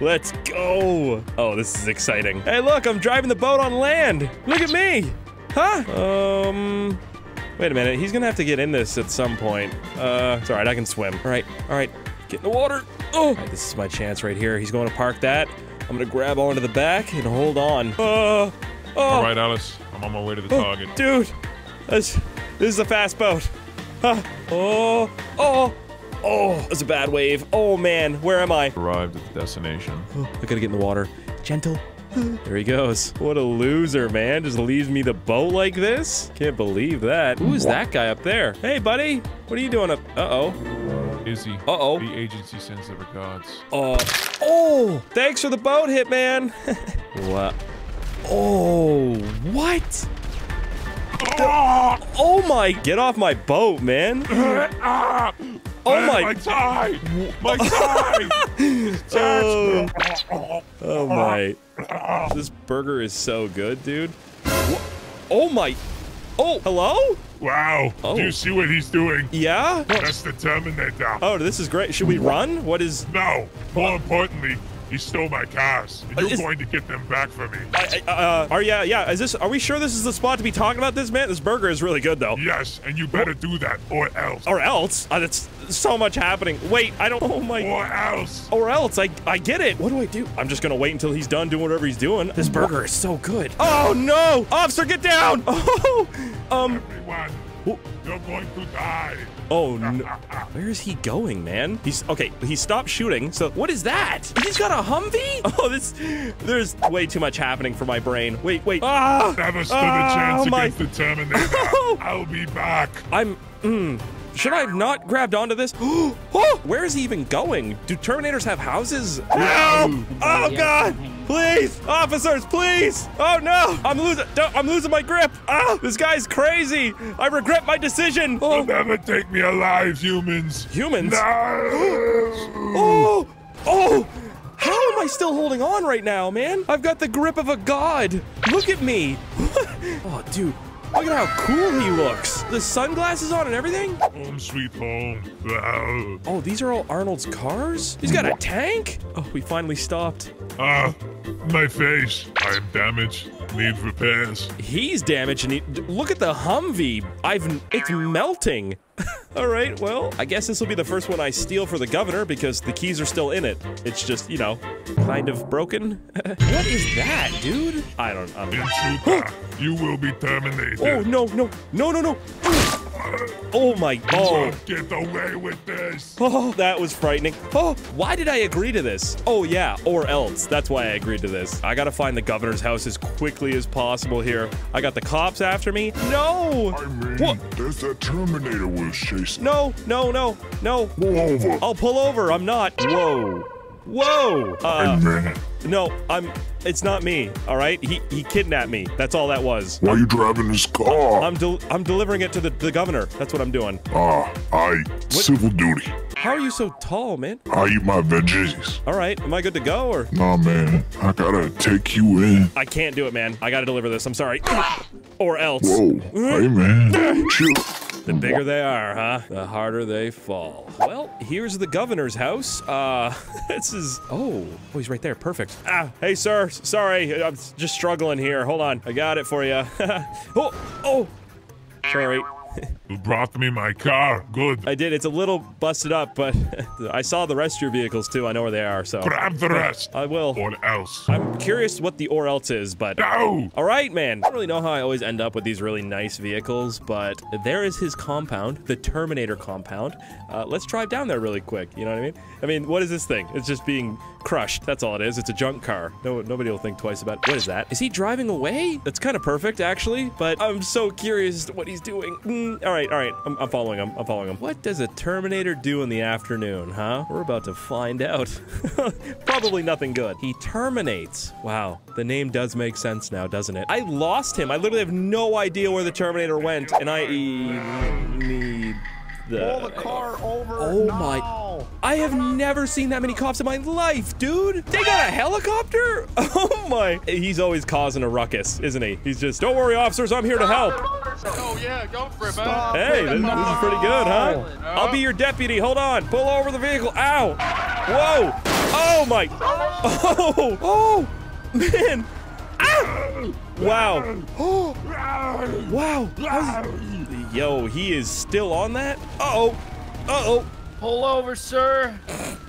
Let's go. Oh, this is exciting. Hey, look, I'm driving the boat on land. Look at me. Huh? Wait a minute. He's gonna have to get in this at some point. It's all right. I can swim. All right. All right. Get in the water. Oh, right, this is my chance right here. He's going to park that. I'm gonna grab onto the back and hold on. Oh. All right, Alice. I'm on my way to the target. Dude, this is a fast boat. Huh. Oh. Oh. Oh, that's a bad wave. Oh, man. Where am I? Arrived at the destination. Oh, I gotta get in the water. Gentle. There he goes. What a loser, man. Just leaves me the boat like this? Can't believe that. Who is that guy up there? Hey, buddy. What are you doing up? Uh-oh. Izzy. Uh-oh. The agency sends their regards. Oh, thanks for the boat, Hitman. What? Oh, what? Oh, my. Get off my boat, man. Oh my tie! My tie! Oh my. This burger is so good, dude. Oh my. Oh, hello? Wow. Oh. Do you see what he's doing? Yeah? That's the Terminator. Oh, this is great. Should we run? What is. No. More importantly, he stole my cars. And you're going to get them back for me. Yeah. Are we sure this is the spot to be talking about this, man? This burger is really good, though. Yes, and you better do that, or else. Or else? That's so much happening. Wait, I don't. Oh my. Or else. Or else. I get it. What do I do? I'm just gonna wait until he's done doing whatever he's doing. This burger is so good. Oh no! Officer, get down! Oh. Everyone, you're going to die. Oh no. Where is he going, man? He stopped shooting. So what is that? He's got a Humvee? Oh, there's way too much happening for my brain. Wait. Ah! Never stood a chance against the Terminator. I'll be back. Should I have not grabbed onto this? Oh, where is he even going? Do Terminators have houses? No! Oh God! Please, officers, please! Oh no! I'm losing my grip! Ah! This guy's crazy! I regret my decision! Oh. You'll never take me alive, humans! Humans? No! Oh! Oh! How am I still holding on right now, man? I've got the grip of a god! Look at me! Oh, dude. Look at how cool he looks. The sunglasses on and everything. Home sweet home. Oh, these are all Arnold's cars? He's got a tank? Oh, we finally stopped. My face. I am damaged. Need repairs. He's damaged and look at the Humvee. It's melting. All right, well, I guess this will be the first one I steal for the governor because the keys are still in it. It's just, you know, kind of broken. What is that, dude? I'm Intruder, you will be terminated. Oh, no. Oh, my God. Get away with this. Oh, that was frightening. Oh, why did I agree to this? Oh, yeah, or else. That's why I agreed to this. I got to find the governor's house as quickly as possible here. I got the cops after me. No. I mean, what? There's a Terminator who's chasing. No. Pull over. I'll pull over. I'm not. Whoa. It's not me, all right? He kidnapped me. That's all that was. Why are you driving this car? I'm delivering it to the governor. That's what I'm doing. Civil duty. How are you so tall, man? I eat my veggies. All right, am I good to go or? Nah, man, I gotta take you in. I can't do it, man. I gotta deliver this, I'm sorry. Or else. Whoa, hey, man, chill. The bigger they are, huh? The harder they fall. Well, here's the governor's house. This is... Oh, he's right there. Perfect. Hey, sir. Sorry. I'm just struggling here. Hold on. I got it for you. Oh. Sorry. You brought me my car. Good. I did. It's a little busted up, but I saw the rest of your vehicles, too. I know where they are, so... Grab the rest. I will. Or else. I'm curious what the or else is, but... No! All right, man. I don't really know how I always end up with these really nice vehicles, but there is his compound, the Terminator compound. Let's drive down there really quick. You know what I mean? What is this thing? It's just being crushed. That's all it is. It's a junk car. No, nobody will think twice about it. What is that? Is he driving away? That's kind of perfect, actually, but I'm so curious as to what he's doing. All right. I'm following him. What does a Terminator do in the afternoon, huh? We're about to find out. Probably nothing good. He terminates. Wow. The name does make sense now, doesn't it? I lost him. I literally have no idea where the Terminator went, and I need the... Pull the car over. Oh, no. My... I have never seen that many cops in my life, dude. They got a helicopter? Oh my. He's always causing a ruckus, isn't he? He's just, don't worry, officers, I'm here to help. Oh yeah, go for it, man. Hey, this is pretty good, huh? I'll be your deputy. Hold on. Pull over the vehicle. Ow. Whoa. Oh my. Oh. Oh. Man. Ow. Wow. Oh. Wow. Yo, he is still on that? Uh-oh. Uh-oh. Pull over, sir.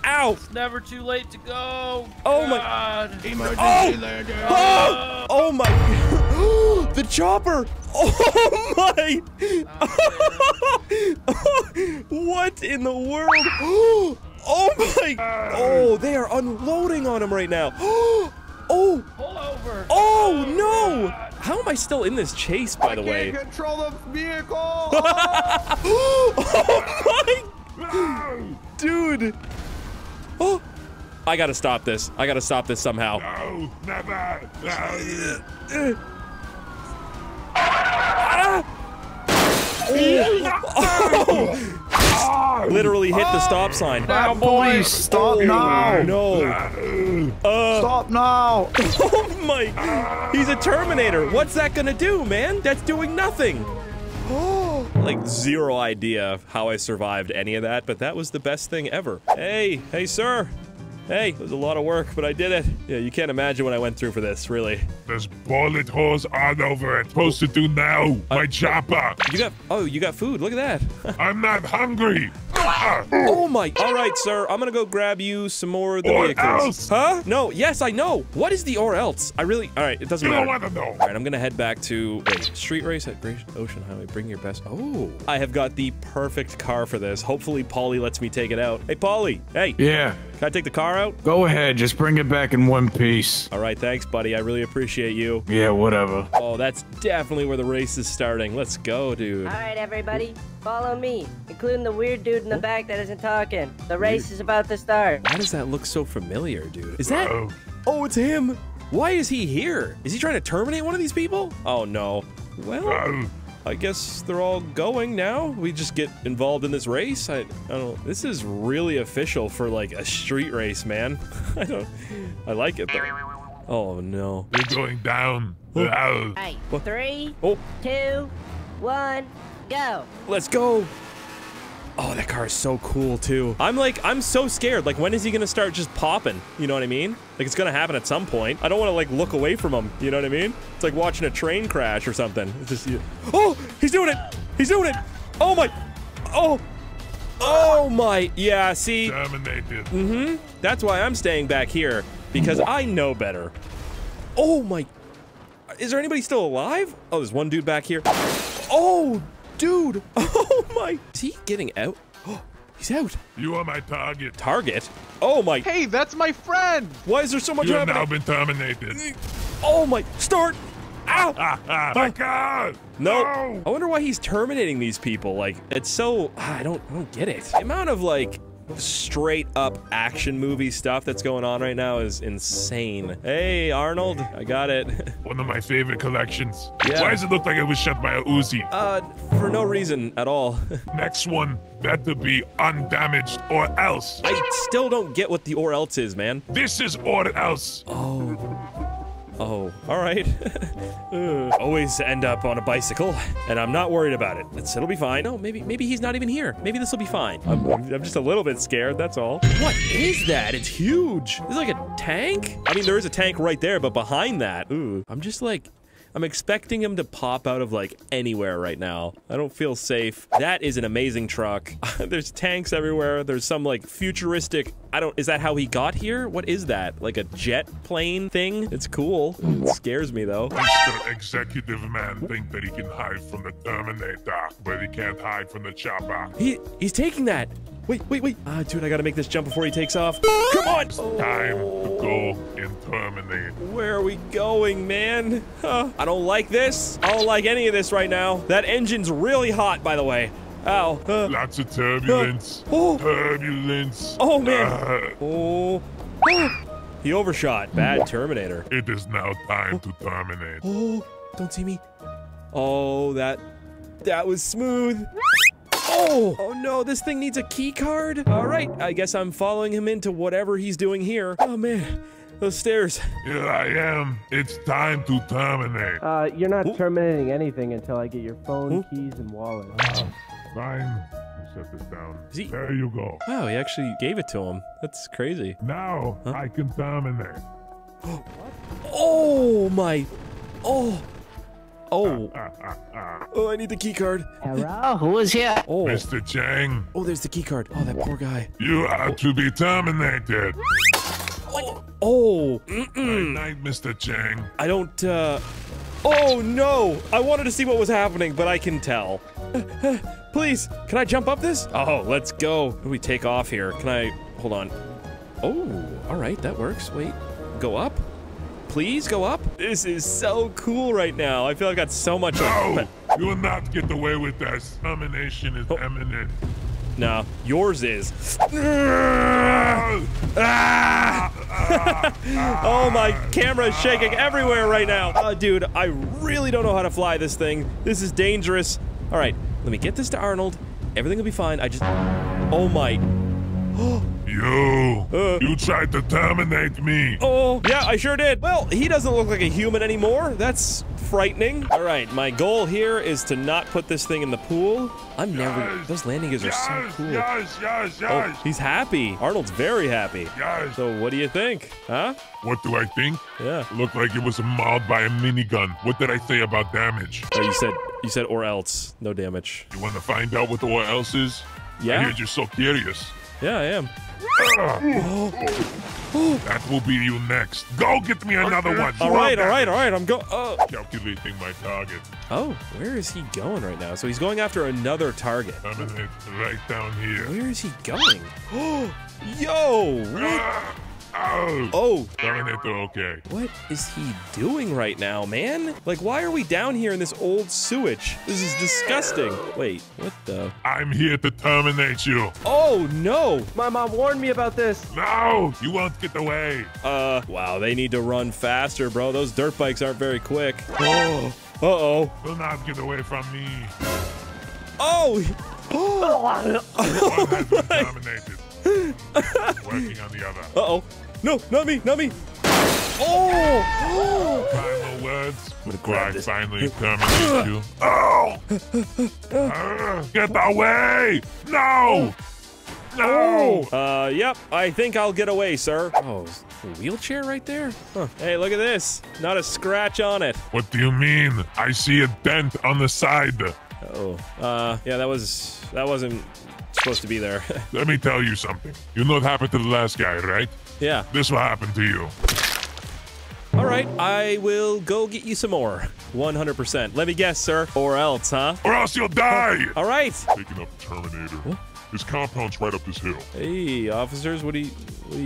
Ow! It's never too late to go. Oh God. My! Emergency landing. Oh! Oh my! The chopper! Oh my! What in the world? Oh my! Oh, they are unloading on him right now. Oh! Pull over! Oh no! God. How am I still in this chase? By the way, I can't control the vehicle. Oh, oh my! Dude. Oh. I gotta stop this. Somehow. No, never. Oh. Literally hit the stop sign. Now, boys, stop now. No. Stop now. Oh, my. He's a Terminator. What's that gonna do, man? That's doing nothing. Like, zero idea how I survived any of that, but that was the best thing ever. Hey, sir. Hey, it was a lot of work, but I did it. Yeah, you can't imagine what I went through for this, really. There's bullet holes all over it. Supposed to do now, my chopper. You got food. Look at that. I'm not hungry. Oh my! All right, sir. I'm gonna go grab you some more of the vehicles. Else. Huh? No. Yes, I know. What is the or else? I really. All right, it doesn't matter. You don't want to know. All right, I'm gonna head back to street race at Great Ocean Highway. Bring your best. Oh, I have got the perfect car for this. Hopefully, Polly lets me take it out. Hey, Polly. Hey. Yeah. Can I take the car out? Go ahead. Just bring it back in one piece. All right, thanks, buddy. I really appreciate you. Yeah, whatever. Oh, that's definitely where the race is starting. Let's go, dude. All right, everybody. Follow me, including the weird dude in the back that isn't talking. The race is about to start. Why does that look so familiar, dude? Is that... Oh, it's him. Why is he here? Is he trying to terminate one of these people? Oh, no. Well, I guess they're all going now. We just get involved in this race. I don't... This is really official for, like, a street race, man. I like it, though. Oh, no. We're going down. Oh. Hey, 3, 2, 1... Go. Let's go. Oh, that car is so cool too. I'm so scared. Like, when is he gonna start just popping? You know what I mean? Like, it's gonna happen at some point. I don't want to like look away from him. You know what I mean? It's like watching a train crash or something. It's just you. Oh, he's doing it. He's doing it. Oh my. Oh. Oh my. Yeah. See. Mm-hmm. That's why I'm staying back here, because I know better. Oh my. Is there anybody still alive? Oh, there's one dude back here. Oh. Dude, oh my. Is he getting out? Oh, he's out. You are my target. Target? Oh my. Hey, that's my friend. Why is there so much happening? You have now been terminated. Oh my. Start. Ow. My God. No. I wonder why he's terminating these people. Like, it's so, I don't get it. The amount of like straight up action movie stuff that's going on right now is insane. Hey, Arnold. I got it. One of my favorite collections. Yeah. Why does it look like I was shot by a Uzi? For no reason at all. Next one better be undamaged or else. I still don't get what the or else is, man. This is or else. Oh. Oh, all right. Always end up on a bicycle, and I'm not worried about it. It'll be fine. No, maybe he's not even here. Maybe this will be fine. I'm just a little bit scared, that's all. What is that? It's huge. It's like a tank? I mean, there is a tank right there, but behind that, ooh. I'm just like, I'm expecting him to pop out of like anywhere right now. I don't feel safe. That is an amazing truck. There's tanks everywhere. There's some like futuristic, is that how he got here? What is that? Like a jet plane thing? It's cool. It scares me though. Mr. Executive Man think that he can hide from the Terminator, but he can't hide from the chopper. He's taking that. Wait. Ah, dude, I gotta make this jump before he takes off. Come on! It's time to go and terminate. Where are we going, man? Huh. I don't like this. I don't like any of this right now. That engine's really hot, by the way. Ow. Lots of turbulence. Turbulence. Oh, man. He overshot. Bad Terminator. It is now time to terminate. Oh, don't see me. Oh, that was smooth. Oh no, this thing needs a key card? All right, I guess I'm following him into whatever he's doing here. Oh man, those stairs. Here I am. It's time to terminate. You're not terminating anything until I get your phone, keys, and wallet. Oh, fine. Set this down. There you go. Wow, he actually gave it to him. That's crazy. Now I can terminate. Oh my. Oh. Oh. Oh, I need the key card. Hello? Who is here? Oh. Mr. Chang. Oh, there's the key card. Oh, that poor guy. You are to be terminated. Oh. Night, Mr. Chang. I don't, Oh, no. I wanted to see what was happening, but I can tell. Please, can I jump up this? Oh, let's go. We take off here. Can I... Hold on. Oh, all right. That works. Wait. Go up? Please go up? This is so cool right now. I feel I got so much. No! You will not get away with this. Termination is imminent. No, yours is. Oh, my camera is shaking everywhere right now. Oh, dude, I really don't know how to fly this thing. This is dangerous. All right, let me get this to Arnold. Everything will be fine. I just... Oh, my... You tried to terminate me. Oh, yeah, I sure did. Well, he doesn't look like a human anymore. That's frightening. All right, my goal here is to not put this thing in the pool. I'm never... Those landing gears are so cool. Yes. Oh, he's happy. Arnold's very happy. Yes. So what do you think? Huh? What do I think? Yeah. Looked like it was mauled by a minigun. What did I say about damage? Oh, you said or else. No damage. You want to find out what the or else is? Yeah. I heard you're so curious. Yeah, I am. That will be you next. Go get me another one. All right. I'm going. Calculating my target. Oh, where is he going right now? So he's going after another target. I'm in it right down here. Where is he going? Yo. What? Oh. Terminator, okay. What is he doing right now, man? Like, why are we down here in this old sewage? This is disgusting. Wait, what the? I'm here to terminate you. Oh, no. My mom warned me about this. No, you won't get away. Wow, they need to run faster, bro. Those dirt bikes aren't very quick. Oh, uh-oh. Will not get away from me. Oh. One has been terminated. Working on the other. Uh-oh. No, not me. Oh! Final words. I finally terminate you. Oh! Get away! No! No! Yep. I think I'll get away, sir. Oh, is the wheelchair right there? Huh. Hey, look at this. Not a scratch on it. What do you mean? I see a dent on the side. Uh-oh. Yeah, that wasn't... supposed to be there. Let me tell you something. You know what happened to the last guy, right? Yeah. This will happen to you. All right, I will go get you some more. 100%. Let me guess, sir. Or else, huh? Or else you'll die! All right. Taking up Terminator. What? His compound's right up this hill. Hey, officers, what are you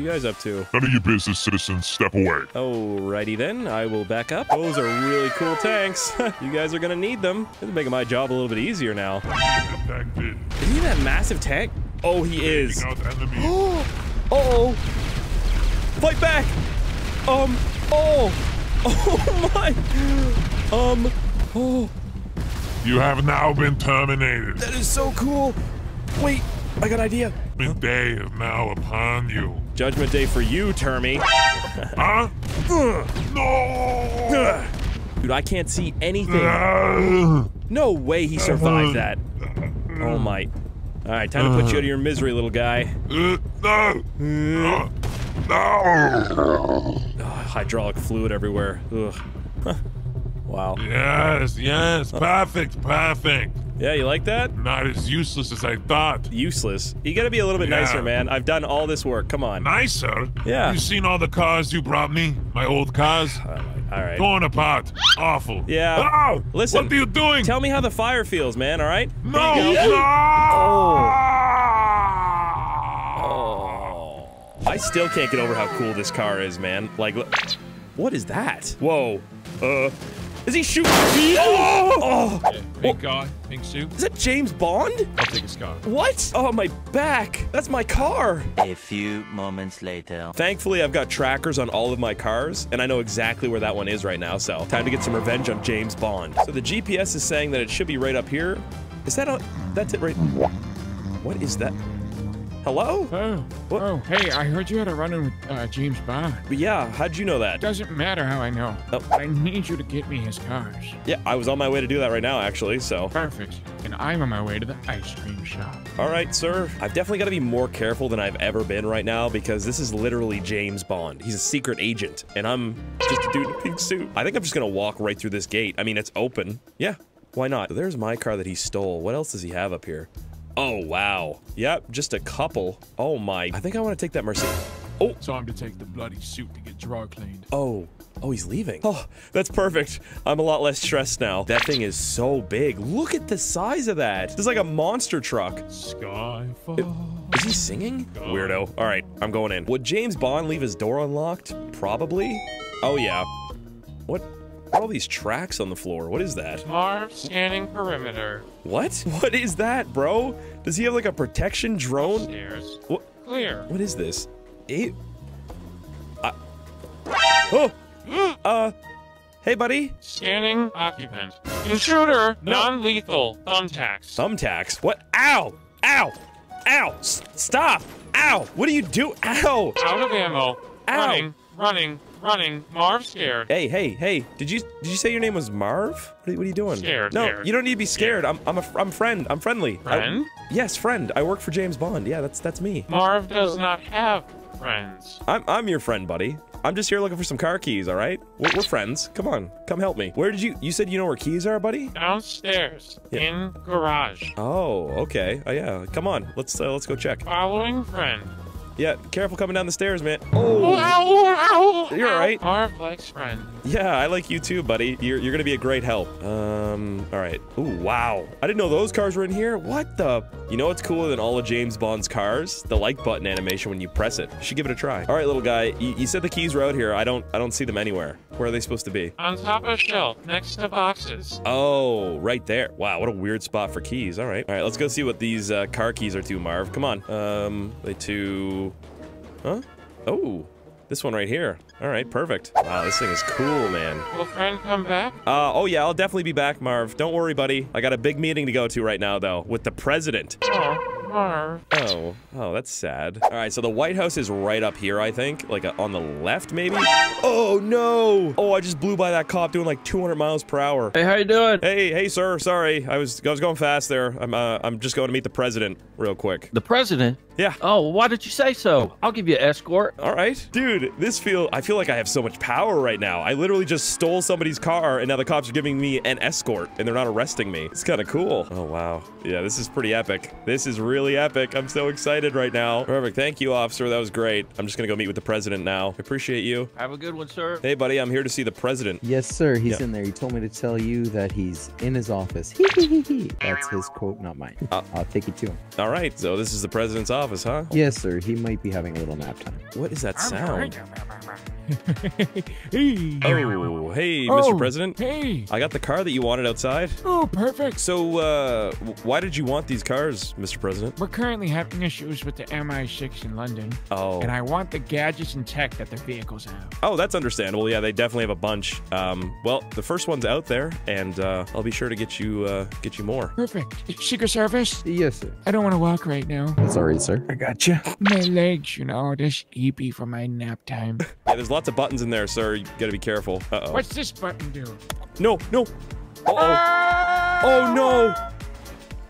guys up to? None of your business, citizens. Step away. Alrighty then, I will back up. Those are really cool tanks. You guys are gonna need them. It's making my job a little bit easier now. Detected. Is he that massive tank? Oh, he is. Uh-oh. Fight back. Oh my. You have now been terminated. That is so cool. Wait, I got an idea. Judgment Day is now upon you. Judgment Day for you, Termy. Huh? No! Dude, I can't see anything. No way he survived that. Oh my. Alright, time to put you out of your misery, little guy. No! No! Hydraulic fluid everywhere. Ugh. Wow. Yes, perfect. Yeah, you like that? Not as useless as I thought. Useless? You gotta be a little bit nicer, man. I've done all this work. Come on. Nicer? Yeah. You've seen all the cars you brought me? My old cars? All right. Torn apart. Awful. Yeah. Oh, listen. What are you doing? Tell me how the fire feels, man, all right? No! Oh. still can't get over how cool this car is, man. Like, look. What is that? Whoa. Is he shooting? Oh! Oh! Pink car, pink suit. Is that James Bond? I'll take his car. What? Oh, my back. That's my car. A few moments later. Thankfully, I've got trackers on all of my cars, and I know exactly where that one is right now, so time to get some revenge on James Bond. So the GPS is saying that it should be right up here. Is that on? That's it right? What is that? Hello? Oh, what? Oh, hey, I heard you had a run-in with James Bond. But yeah, how'd you know that? Doesn't matter how I know. Oh. I need you to get me his cars. Yeah, I was on my way to do that right now, actually, so. Perfect. And I'm on my way to the ice cream shop. All right, sir. I've definitely got to be more careful than I've ever been right now because this is literally James Bond. He's a secret agent, and I'm just a dude in a pink suit. I think I'm just going to walk right through this gate. I mean, it's open. Yeah, why not? So there's my car that he stole. What else does he have up here? Oh, wow. Yep, just a couple. Oh, my. I think I want to take that Mercedes. Oh. It's time to take the bloody suit to get dry cleaned. Oh. Oh, he's leaving. Oh, that's perfect. I'm a lot less stressed now. That thing is so big. Look at the size of that. This is like a monster truck. Skyfall. Is he singing? Skyfall. Weirdo. All right, I'm going in. Would James Bond leave his door unlocked? Probably. Oh, yeah. What? All these tracks on the floor. What is that? Arm scanning perimeter. What? What is that, bro? Does he have like a protection drone? Upstairs. What? Clear. What is this? It. Oh. Hey, buddy. Scanning occupant. Intruder. No. Non-lethal. Thumbtacks. Thumbtacks. What? Ow! Ow! Ow! Stop! Ow! What do you do? Ow! Out of ammo. Ow. Running. Running. Running. Marv scared. Hey, hey, hey. Did you say your name was Marv? What are you doing? Scared. No, scared. You don't need to be scared. I'm friend. I'm friendly. Friend? Yes, friend. I work for James Bond. Yeah, that's me. Marv does not have friends. I'm your friend, buddy. I'm just here looking for some car keys, all right? We're friends. Come on. Come help me. Where did you said you know where keys are, buddy? Downstairs. Yeah. In garage. Oh, okay. Oh, yeah. Come on. Let's go check. Following friend. Yeah, careful coming down the stairs, man. Oh, ow, ow, you're all right. Marv likes friend. Yeah, I like you too, buddy. You're gonna be a great help. All right. Ooh, wow. I didn't know those cars were in here. What the? You know what's cooler than all of James Bond's cars? The like button animation when you press it. You should give it a try. All right, little guy. You said the keys were out here. I don't see them anywhere. Where are they supposed to be? On top of a shelf, next to boxes. Oh, right there. Wow, what a weird spot for keys. All right. All right. Let's go see what these car keys are to, Marv. Come on. They to. Huh? Oh, this one right here. All right, perfect. Wow, this thing is cool, man. Will friend come back? Oh yeah, I'll definitely be back, Marv. Don't worry, buddy. I got a big meeting to go to right now, though, with the president. Oh, Marv. Oh, that's sad. All right, so the White House is right up here, I think. Like on the left, maybe? Oh, no. Oh, I just blew by that cop doing like 200 miles per hour. Hey, how you doing? Hey, sir. Sorry, I was going fast there. I'm just going to meet the president real quick. The president? Yeah. Oh, why did you say so? I'll give you an escort. All right. Dude, I feel like I have so much power right now. I literally just stole somebody's car, and now the cops are giving me an escort, and they're not arresting me. It's kind of cool. Oh, wow. Yeah, this is pretty epic. This is really epic. I'm so excited right now. Perfect. Thank you, officer. That was great. I'm just going to go meet with the president now. I appreciate you. Have a good one, sir. Hey, buddy. I'm here to see the president. Yes, sir. He's in there. He told me to tell you that he's in his office. Hee hee hee hee. That's his quote, not mine. I'll take you to him. All right. So this is the president's office. Huh? Yes, sir. He might be having a little nap time. What is that sound? Oh, hey, Mr. President. Hey. I got the car that you wanted outside. Oh, perfect. So, why did you want these cars, Mr. President? We're currently having issues with the MI6 in London. Oh. And I want the gadgets and tech that their vehicles have. Oh, that's understandable. Yeah, they definitely have a bunch. Well, the first one's out there, and I'll be sure to get you more. Perfect. Secret Service? Yes, sir. I don't want to walk right now. That's all right, sir. I gotcha. My legs, you know, just eepy for my nap time. Yeah, there's lots of buttons in there, sir. You gotta be careful. Uh-oh. What's this button do? No. Uh-oh. Oh, no.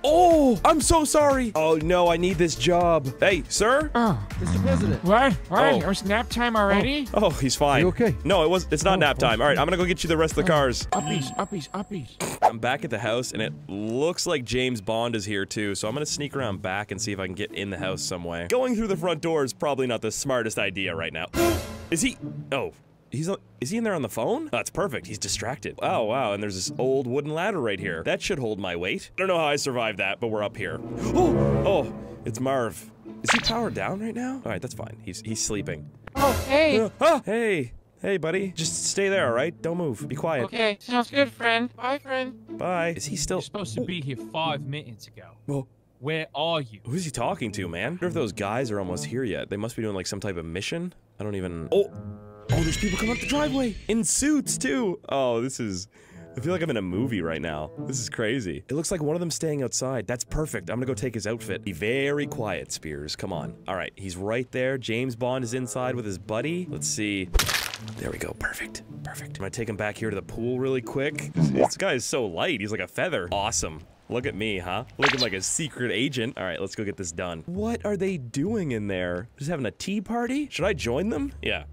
Oh, I'm so sorry. Oh, no, I need this job. Hey, sir? Oh. Mr. President. What? Why? Oh. It's nap time already? Oh, he's fine. You okay? No, it's not nap time. All right, I'm gonna go get you the rest of the cars. Uppies. I'm back at the house, and it looks like James Bond is here, too, so I'm gonna sneak around back and see if I can get in the house some way. Going through the front door is probably not the smartest idea right now. Is he? Oh. Is he in there on the phone? Oh, that's perfect. He's distracted. Oh, wow. And there's this old wooden ladder right here. That should hold my weight. I don't know how I survived that, but we're up here. Oh, it's Marv. Is he powered down right now? All right, that's fine. He's sleeping. Oh, hey. Hey. Hey, buddy. Just stay there, all right? Don't move. Be quiet. Okay. Sounds good, friend. Bye, friend. Bye. Is he still... You're supposed to be here 5 minutes ago. Well... Where are you? Who's he talking to, man? I wonder if those guys are almost here yet. They must be doing, like, some type of mission. I don't even... Oh! Oh, there's people coming up the driveway! In suits, too! Oh, this is... I feel like I'm in a movie right now. This is crazy. It looks like one of them's staying outside. That's perfect. I'm gonna go take his outfit. Be very quiet, Spears. Come on. All right, he's right there. James Bond is inside with his buddy. Let's see... There we go. Perfect. Perfect. I'm gonna take him back here to the pool really quick. This guy is so light. He's like a feather. Awesome. Look at me, huh? Looking like a secret agent. All right, let's go get this done. What are they doing in there? Just having a tea party? Should I join them? Yeah.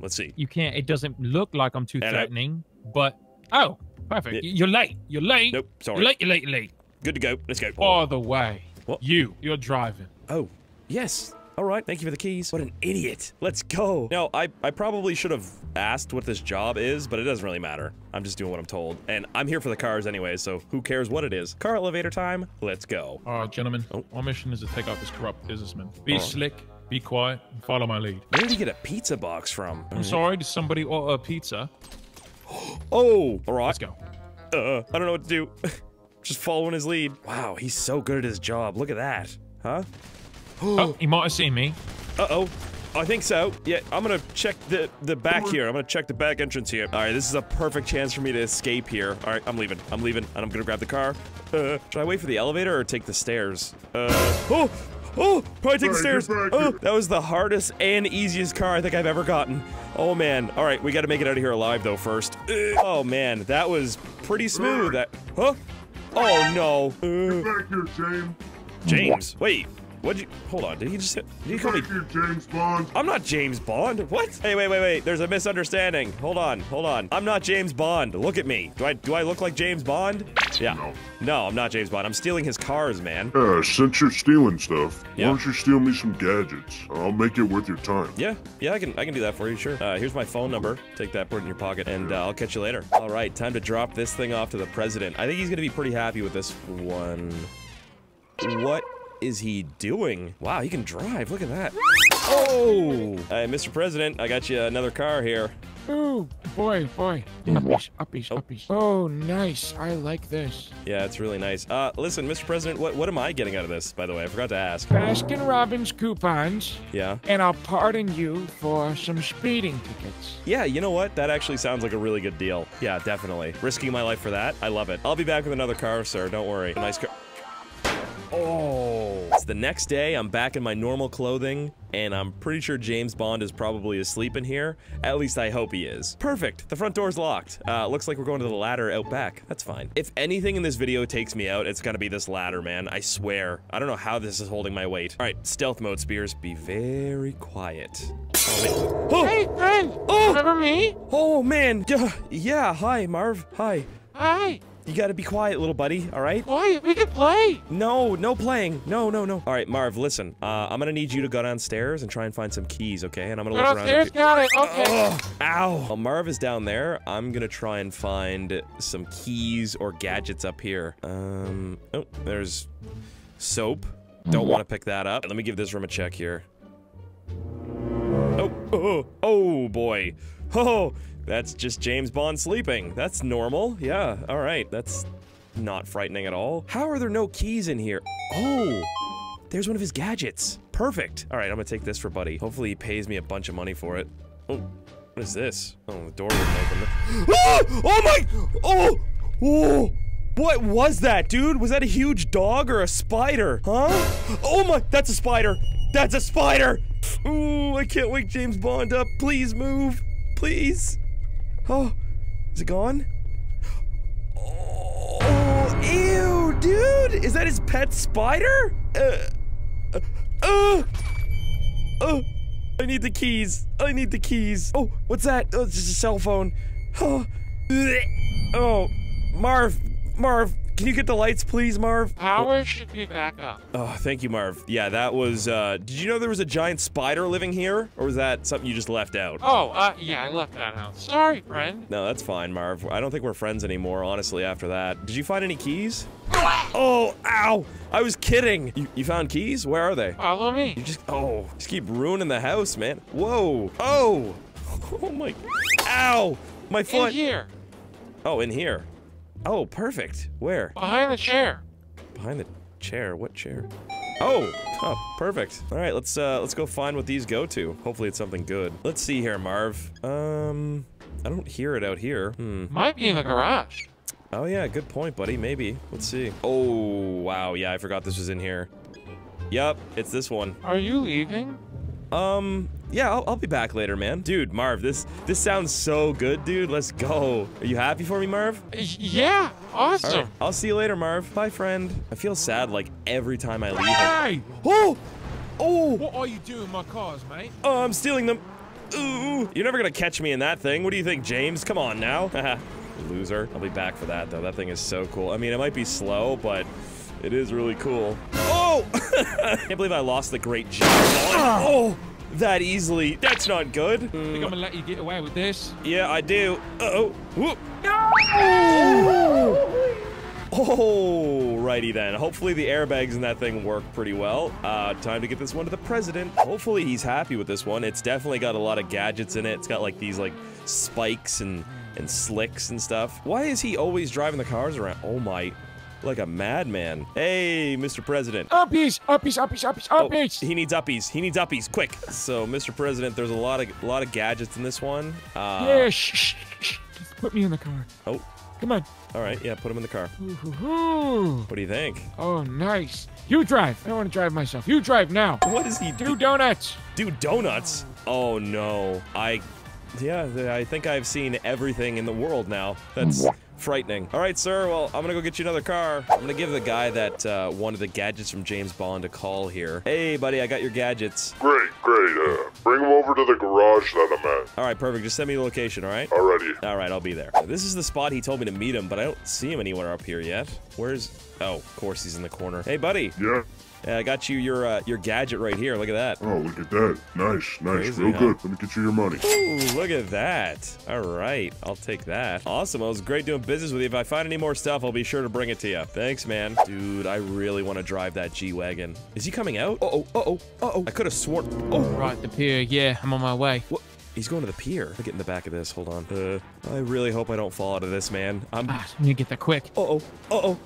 Let's see. You can't. It doesn't look like I'm too threatening, but... Oh, perfect. You're late. You're late. Nope, sorry. You're late, you're late, you're late. Good to go. Let's go. All the way. What? You're driving. Oh, yes. All right, thank you for the keys. What an idiot. Let's go. No, I probably should have asked what this job is, but it doesn't really matter. I'm just doing what I'm told. And I'm here for the cars anyway, so who cares what it is? Car elevator time. Let's go. All right, gentlemen. Oh. Our mission is to take out this corrupt businessman. Be slick, be quiet, and follow my lead. Where did he get a pizza box from? I'm sorry, did somebody order a pizza? Oh, all right. Let's go. I don't know what to do. Just following his lead. Wow, he's so good at his job. Look at that. Huh? Oh, he might have seen me. Uh-oh. I think so. Yeah, I'm gonna check the back here. I'm gonna check the back entrance here. All right, this is a perfect chance for me to escape here. All right, I'm leaving. I'm leaving, and I'm gonna grab the car. Should I wait for the elevator or take the stairs? Oh! Oh! Probably take the stairs! Oh! That was the hardest and easiest car I think I've ever gotten. Oh, man. All right, we gotta make it out of here alive, though, first. Oh, man. That was pretty smooth. That, huh? Oh, no. Get back here, James. James? Wait. What'd you- hold on, did he just- did you call me- James Bond? I'm not James Bond, what? Hey, wait, there's a misunderstanding. Hold on. I'm not James Bond, look at me. Do I look like James Bond? Yeah. No, I'm not James Bond, I'm stealing his cars, man. Yeah, since you're stealing stuff, why don't you steal me some gadgets? I'll make it worth your time. Yeah, I can do that for you, sure. Here's my phone number. Take that, put it in your pocket, and I'll catch you later. All right, time to drop this thing off to the president. I think he's gonna be pretty happy with this one. What? Is he doing? Wow, he can drive. Look at that. Oh! Hey, Mr. President, I got you another car here. Oh, boy. Uppies. Oh, nice. I like this. Yeah, it's really nice. Listen, Mr. President, what am I getting out of this, by the way? I forgot to ask. Baskin-Robbins coupons. Yeah. And I'll pardon you for some speeding tickets. Yeah, you know what? That actually sounds like a really good deal. Yeah, definitely. Risking my life for that. I love it. I'll be back with another car, sir. Don't worry. Nice car. Oh. It's the next day, I'm back in my normal clothing, and I'm pretty sure James Bond is probably asleep in here. At least I hope he is. Perfect, the front door's locked. Looks like we're going to the ladder out back. That's fine. If anything in this video takes me out, it's gotta be this ladder, man. I swear. I don't know how this is holding my weight. All right, stealth mode, Spears. Be very quiet. Oh, oh. Hey, friend! Oh. Remember me? Oh, man. Yeah, hi, Marv. Hi. Hi. You gotta be quiet, little buddy, all right? Quiet? We can play! No playing. No. All right, Marv, listen. I'm gonna need you to go downstairs and try and find some keys, okay? And I'm gonna look around. Downstairs? Got it, okay. Ugh. Ow! While Marv is down there, I'm gonna try and find some keys or gadgets up here. Oh, there's soap. Don't wanna pick that up. Let me give this room a check here. Oh boy. Oh! That's just James Bond sleeping. That's normal. Yeah, all right. That's not frightening at all. How are there no keys in here? Oh, there's one of his gadgets. Perfect. All right, I'm gonna take this for Buddy. Hopefully he pays me a bunch of money for it. Oh, what is this? Oh, the door wouldn't open. Ah! Oh my, oh, what was that, dude? Was that a huge dog or a spider, huh? Oh my, that's a spider. That's a spider. Ooh, I can't wake James Bond up. Please move, please. Oh, is it gone? Oh, ew, dude! Is that his pet spider? I need the keys. I need the keys. Oh, what's that? Oh, it's just a cell phone. Oh, Marv, can you get the lights, please, Marv? Power should be back up. Oh, thank you, Marv. Yeah, that was, did you know there was a giant spider living here? Or was that something you just left out? Oh, yeah, I left that out. Sorry, friend. No, that's fine, Marv. I don't think we're friends anymore, honestly, after that. Did you find any keys? Oh, ow! I was kidding! You found keys? Where are they? Follow me. You just- oh. Just keep ruining the house, man. Whoa! Oh! Oh my- ow! My foot! In here! Oh, in here. Oh, perfect. Where? Behind the chair. Behind the chair? What chair? Oh! Oh, perfect. Alright, let's go find what these go to. Hopefully it's something good. Let's see here, Marv. I don't hear it out here. Hmm. Might be in the garage. Oh yeah, good point, buddy. Maybe. Let's see. Oh, wow. Yeah, I forgot this was in here. Yup, it's this one. Are you leaving? Yeah, I'll be back later, man. Dude, Marv, this sounds so good, dude. Let's go. Are you happy for me, Marv? Yeah, awesome. Right, I'll see you later, Marv. Bye, friend. I feel sad, like, every time I leave. Hey! Oh! Oh! What are you doing with my cars, mate? Oh, I'm stealing them. Ooh! You're never gonna catch me in that thing. What do you think, James? Come on, now. Haha. Loser. I'll be back for that, though. That thing is so cool. I mean, it might be slow, but it is really cool. Oh! I can't believe I lost the great job. Oh! That easily. That's not good. I think I'm gonna let you get away with this. Yeah, I do. Uh-oh. Whoop. No! Oh! Oh, righty then. Hopefully the airbags in that thing work pretty well. Time to get this one to the president. Hopefully he's happy with this one. It's definitely got a lot of gadgets in it. It's got, like, these, like, spikes and slicks and stuff. Why is he always driving the cars around? Oh my, like a madman. Hey, Mr. President. Uppies, uppies, uppies, uppies, uppies. Oh, he needs uppies. He needs uppies, quick. So, Mr. President, there's a lot of gadgets in this one. Yeah, shh. Just put me in the car. Oh. Come on. All right, yeah, put him in the car. Ooh. What do you think? Oh, nice. You drive. I don't want to drive myself. You drive now. What is he doing? Do donuts. Do donuts? Oh, no. Yeah, I think I've seen everything in the world now. That's frightening. All right, sir. Well, I'm gonna go get you another car. I'm gonna give the guy that wanted the gadgets from James Bond a call here. Hey, buddy, I got your gadgets. Great. Bring them over to the garage that I'm at. All right, perfect. Just send me the location, all right? Alrighty. All right, I'll be there. This is the spot he told me to meet him, but I don't see him anywhere up here yet. Where's... oh, of course he's in the corner. Hey, buddy. Yeah? I got you your gadget right here. Look at that. Oh, look at that. Nice. Crazy, real good. Let me get you your money. Ooh, look at that. All right. I'll take that. Awesome. It was great doing business with you. If I find any more stuff, I'll be sure to bring it to you. Thanks, man. Dude, I really want to drive that G-Wagon. Is he coming out? Uh-oh. I could have sworn. Oh, right. The pier. Yeah, I'm on my way. What? He's going to the pier. I'll get in the back of this. Hold on. I really hope I don't fall out of this, man. You get there quick. Uh-oh.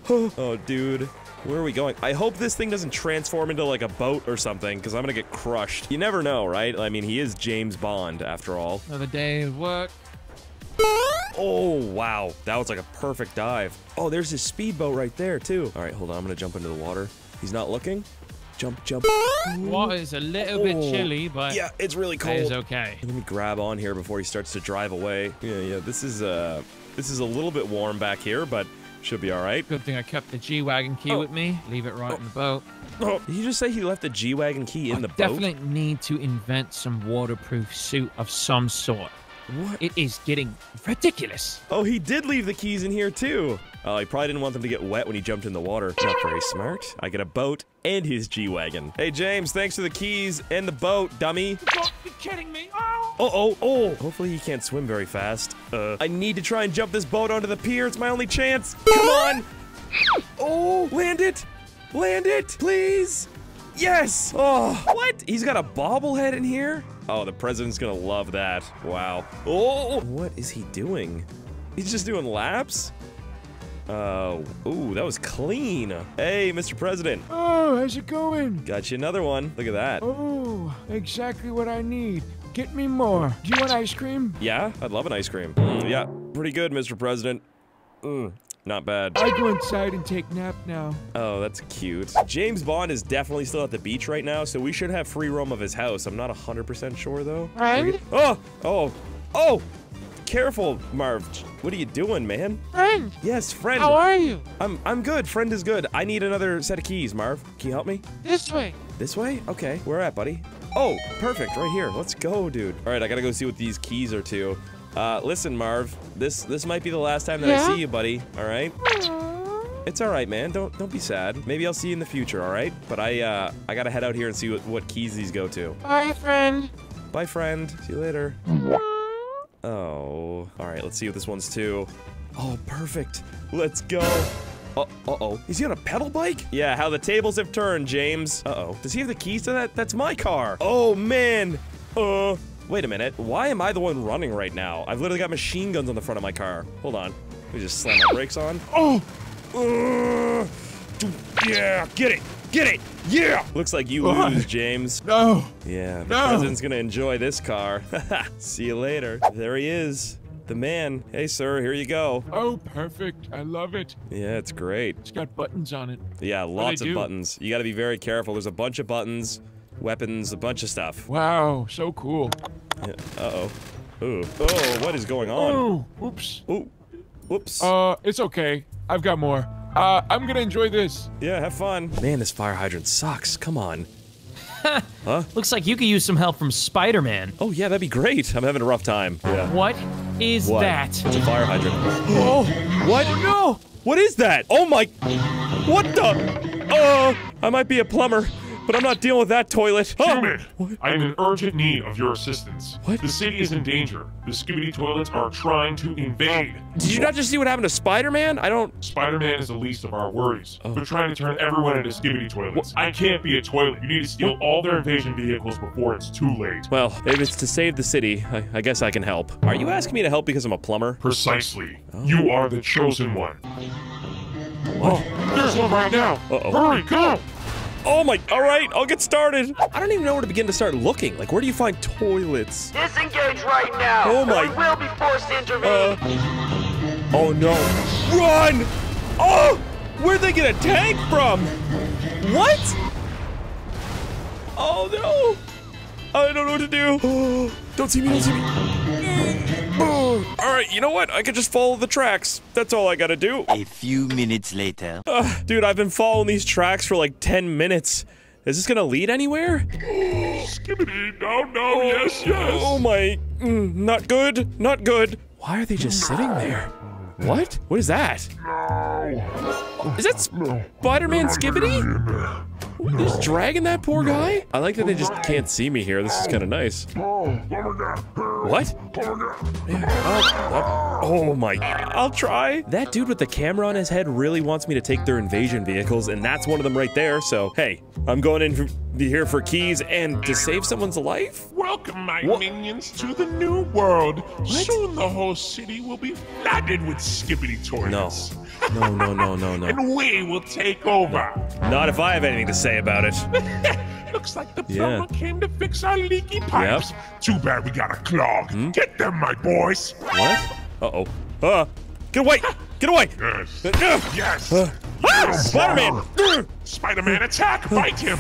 Oh, dude. Where are we going? I hope this thing doesn't transform into, like, a boat or something, because I'm gonna get crushed. You never know, right? I mean, he is James Bond, after all. Another day of work. Oh, wow. That was like a perfect dive. Oh, there's his speedboat right there, too. All right, hold on. I'm gonna jump into the water. He's not looking. Jump. Water is a little bit chilly, but... yeah, it's really cold. It's okay. Let me grab on here before he starts to drive away. Yeah, this is a little bit warm back here, but... should be all right. Good thing I kept the G-Wagon key with me. Leave it right in the boat. Oh, did you just say he left the G-Wagon key in the boat? I definitely need to invent some waterproof suit of some sort. What? It is getting ridiculous. Oh, he did leave the keys in here, too. Oh, he probably didn't want them to get wet when he jumped in the water. Not very smart. I get a boat and his G-Wagon. Hey, James, thanks for the keys and the boat, dummy. You're kidding me. Oh. Hopefully he can't swim very fast. I need to try and jump this boat onto the pier. It's my only chance. Come on. Oh, land it, please. Yes. Oh, what? He's got a bobblehead in here? Oh, the president's gonna love that. Wow. Oh, what is he doing? He's just doing laps? Ooh, that was clean. Hey, Mr. President. Oh, how's it going? Got you another one. Look at that. Oh, exactly what I need. Get me more. Do you want ice cream? Yeah, I'd love an ice cream. Yeah, pretty good, Mr. President. Not bad. I go inside and take a nap now. Oh, that's cute. James Bond is definitely still at the beach right now, so we should have free roam of his house. I'm not 100% sure, though. Right? Oh! Careful, Marv. What are you doing, man? Friend. Yes, friend. How are you? I'm good. Friend is good. I need another set of keys, Marv. Can you help me? This way? Okay. Where at, buddy? Oh, perfect. Right here. Let's go, dude. All right, I gotta go see what these keys are to. Listen, Marv. This might be the last time that I see you, buddy. All right. Aww. It's all right, man. Don't be sad. Maybe I'll see you in the future. All right. But I gotta head out here and see what keys these go to. Bye, friend. See you later. Oh. All right. Let's see what this one's to. Oh, perfect. Let's go. Uh-oh. Is he on a pedal bike? Yeah, how the tables have turned, James. Uh-oh. Does he have the keys to that? That's my car. Oh, man. Wait a minute. Why am I the one running right now? I've literally got machine guns on the front of my car. Hold on. Let me just slam my brakes on. Oh! Yeah, get it! Get it! Yeah! Looks like you lose, James. No! Yeah, the president's gonna enjoy this car. See you later. There he is. The man. Hey, sir, here you go. Oh, perfect. I love it. Yeah, it's great. It's got buttons on it. Yeah, lots of buttons. You gotta be very careful. There's a bunch of buttons, weapons, a bunch of stuff. Wow, so cool. Yeah. Uh-oh. Ooh. Oh, what is going on? Ooh, oops. Ooh. Whoops. It's okay. I've got more. I'm gonna enjoy this. Yeah, have fun. Man, this fire hydrant sucks. Come on. Huh? Looks like you could use some help from Spider-Man. Oh, yeah, that'd be great. I'm having a rough time. Yeah. What is that? It's a fire hydrant. Oh, what? Oh, no! What is that? Oh, my... What the... Oh, I might be a plumber, but I'm not dealing with that toilet. Human, I'm in urgent need of your assistance. What? The city is in danger. The Skibidi toilets are trying to invade. Did you not just see what happened to Spider-Man? I don't... Spider-Man is the least of our worries. Oh. We're trying to turn everyone into Skibidi toilets. What? I can't be a toilet. You need to steal all their invasion vehicles before it's too late. Well, if it's to save the city, I guess I can help. Are you asking me to help because I'm a plumber? Precisely. Oh. You are the chosen one. What? Oh, there's one right now. Uh-oh. Hurry, go! Oh my, all right, I'll get started. I don't even know where to begin to start looking. Like, where do you find toilets? Disengage right now. Oh my. I will be forced to intervene. Oh no. Run! Oh! Where'd they get a tank from? What? Oh no. I don't know what to do. Oh, don't see me, don't see me. Oh. All right, you know what? I could just follow the tracks. That's all I gotta do. A few minutes later. Dude, I've been following these tracks for like 10 minutes. Is this gonna lead anywhere? Skibidi, no, yes, yes. Oh my, not good, not good. Why are they just sitting there? What? What is that? No. Is that Spider-Man Skibidi? They're just dragging that poor guy? I like that they just can't see me here. This is kind of nice. What? Oh my, I'll try. That dude with the camera on his head really wants me to take their invasion vehicles, and that's one of them right there, so hey, I'm going in here for keys and to save someone's life? Welcome, my minions, to the new world. What? Soon the whole city will be flooded with Skibidi toilets. No, no, no, no, no. And we will take over. No. Not if I have anything to say about it. Looks like the plumber came to fix our leaky pipes. Yep. Too bad we got a clog. Hmm? Get them, my boys. What? Uh-oh. Get away! Get away! Yes. Yes. Spider-Man! Spider-Man, attack! Fight him!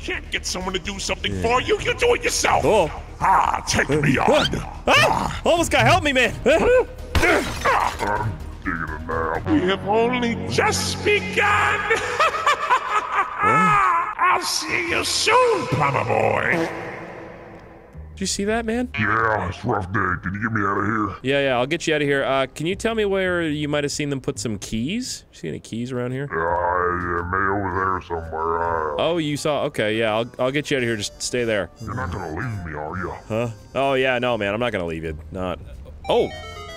Can't get someone to do something for you. You do it yourself. Oh. Ah, take me on. Almost got help me, man. I'm digging it now. We have only just begun. Huh? I'll see you soon, plumber boy. Did you see that, man? Yeah, it's a rough day. Can you get me out of here? Yeah, yeah, I'll get you out of here. Can you tell me where you might have seen them put some keys? You see any keys around here? Yeah, maybe over there somewhere. Oh, you saw? Okay, yeah, I'll get you out of here. Just stay there. You're not gonna leave me, are you? Huh? Oh, yeah, no, man, I'm not gonna leave you. Not. Oh,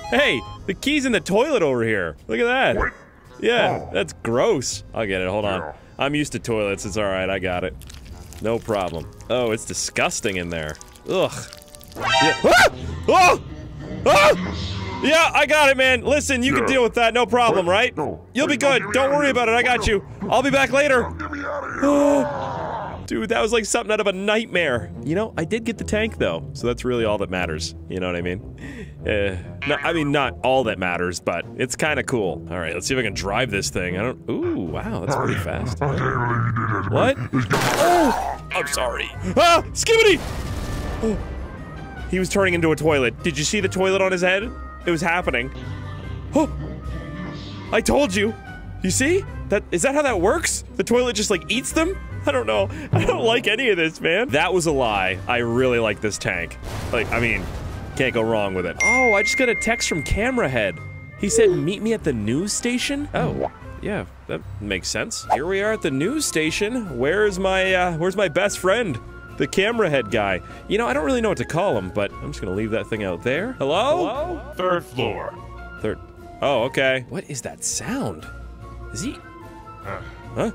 hey, the key's in the toilet over here. Look at that. What? Yeah, that's gross. I'll get it. Hold on. I'm used to toilets, it's alright, I got it. No problem. Oh, it's disgusting in there. Ugh. Yeah. Ah! Oh! Oh! Yeah, I got it, man. Listen, you can deal with that, no problem, right? You'll be good, don't worry about it, I got you. I'll be back later. Get me out of here. Oh. Dude, that was like something out of a nightmare. You know, I did get the tank, though, so that's really all that matters. You know what I mean? No, I mean, not all that matters, but it's kind of cool. All right, let's see if I can drive this thing. I don't... Ooh, wow, that's pretty fast. What? Oh! I'm sorry. Ah! Skibidi! Oh. He was turning into a toilet. Did you see the toilet on his head? It was happening. Oh! I told you! You see? That is that how that works? The toilet just, like, eats them? I don't know. I don't like any of this, man. That was a lie. I really like this tank. Like, I mean... Can't go wrong with it. Oh, I just got a text from Camera Head. He said, meet me at the news station? Oh, yeah, that makes sense. Here we are at the news station. Where's my best friend? The Camera Head guy. You know, I don't really know what to call him, but I'm just gonna leave that thing out there. Hello? Hello? Third floor. Third, Oh, okay. What is that sound? Is he... Huh?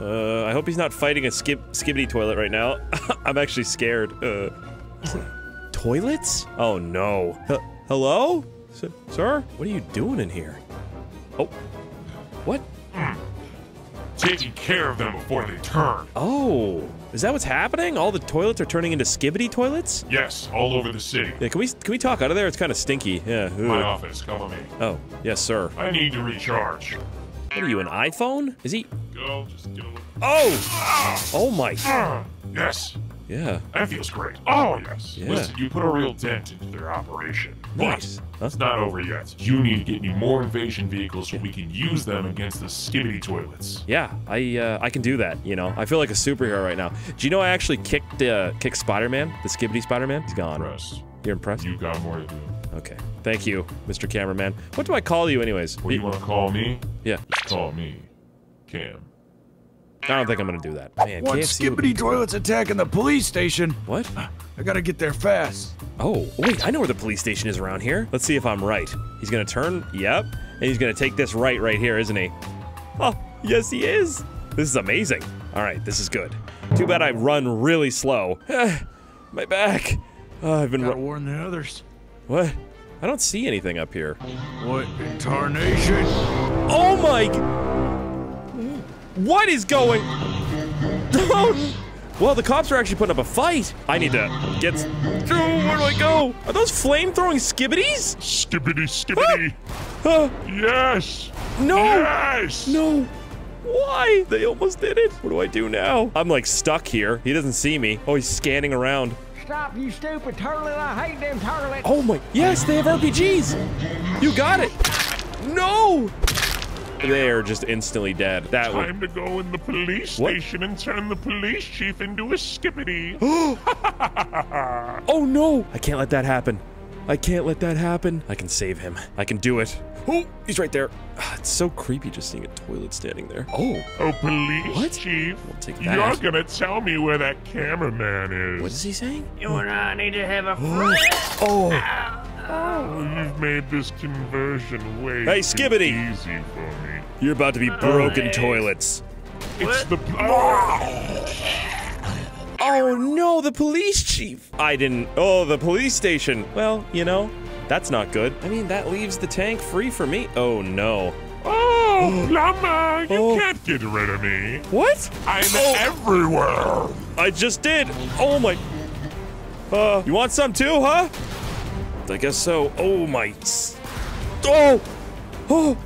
I hope he's not fighting a Skibidi toilet right now. I'm actually scared. Toilets? Oh, no. Hello? Sir? What are you doing in here? Oh. What? Taking care of them before they turn. Oh. Is that what's happening? All the toilets are turning into Skibidi toilets? Yes, all over the city. Yeah, can we talk out of there? It's kind of stinky. Yeah. Ooh. My office, come with me. Oh, yes, sir. I need to recharge. What are you, an iPhone? Is he... Go, just get a look. Oh! Oh, my... Yes. Yeah. That feels great. Oh, yes. Yeah. Listen, you put a real dent into their operation. Nice. But it's not over yet. You need to get me more invasion vehicles so we can use them against the Skibidi toilets. Yeah, I can do that, you know. I feel like a superhero right now. Do you know I actually kicked Spider-Man? The Skibidi Spider-Man? He's gone. Impressed. You're impressed? You got more to do. Okay. Thank you, Mr. Cameraman. What do I call you anyways? What do you want to call me? Yeah. Just call me Cam. I don't think I'm gonna do that. Man, one Skibidi toilet's attacking the police station. What? I gotta get there fast. Oh, wait, I know where the police station is around here. Let's see if I'm right. He's gonna turn, yep. And he's gonna take this right here, isn't he? Oh, yes he is. This is amazing. All right, this is good. Too bad I run really slow. My back. I've been- Gotta warn the others. What? I don't see anything up here. What in tarnation? Oh my- What is going on? Well, the cops are actually putting up a fight. I need to get... Oh, where do I go? Are those flame-throwing Skibidis? Skibidi. Ah! Yes. No. Yes. No. Why? They almost did it. What do I do now? I'm, like, stuck here. He doesn't see me. Oh, he's scanning around. Stop, you stupid turtlet. I hate them turtlets. Oh, my... Yes, they have RPGs. You got it. No. They are just instantly dead. That way. Time to go in the police station and turn the police chief into a Skibidi. Oh no! I can't let that happen. I can't let that happen. I can save him. I can do it. Oh, he's right there. It's so creepy just seeing a toilet standing there. Oh. Oh, police chief. We'll take that. You're gonna tell me where that cameraman is. What is he saying? You and I need to have a friend. Oh. Oh, you've made this conversion way too easy for me. You're about to be broken toilets. It's the... Oh no, the police chief. I didn't... Oh, the police station. Well, you know, that's not good. I mean, that leaves the tank free for me. Oh no. Oh, Llama, you can't get rid of me. What? I'm everywhere. I just did. Oh my... you want some too, huh? I guess so. Oh my! Oh, oh!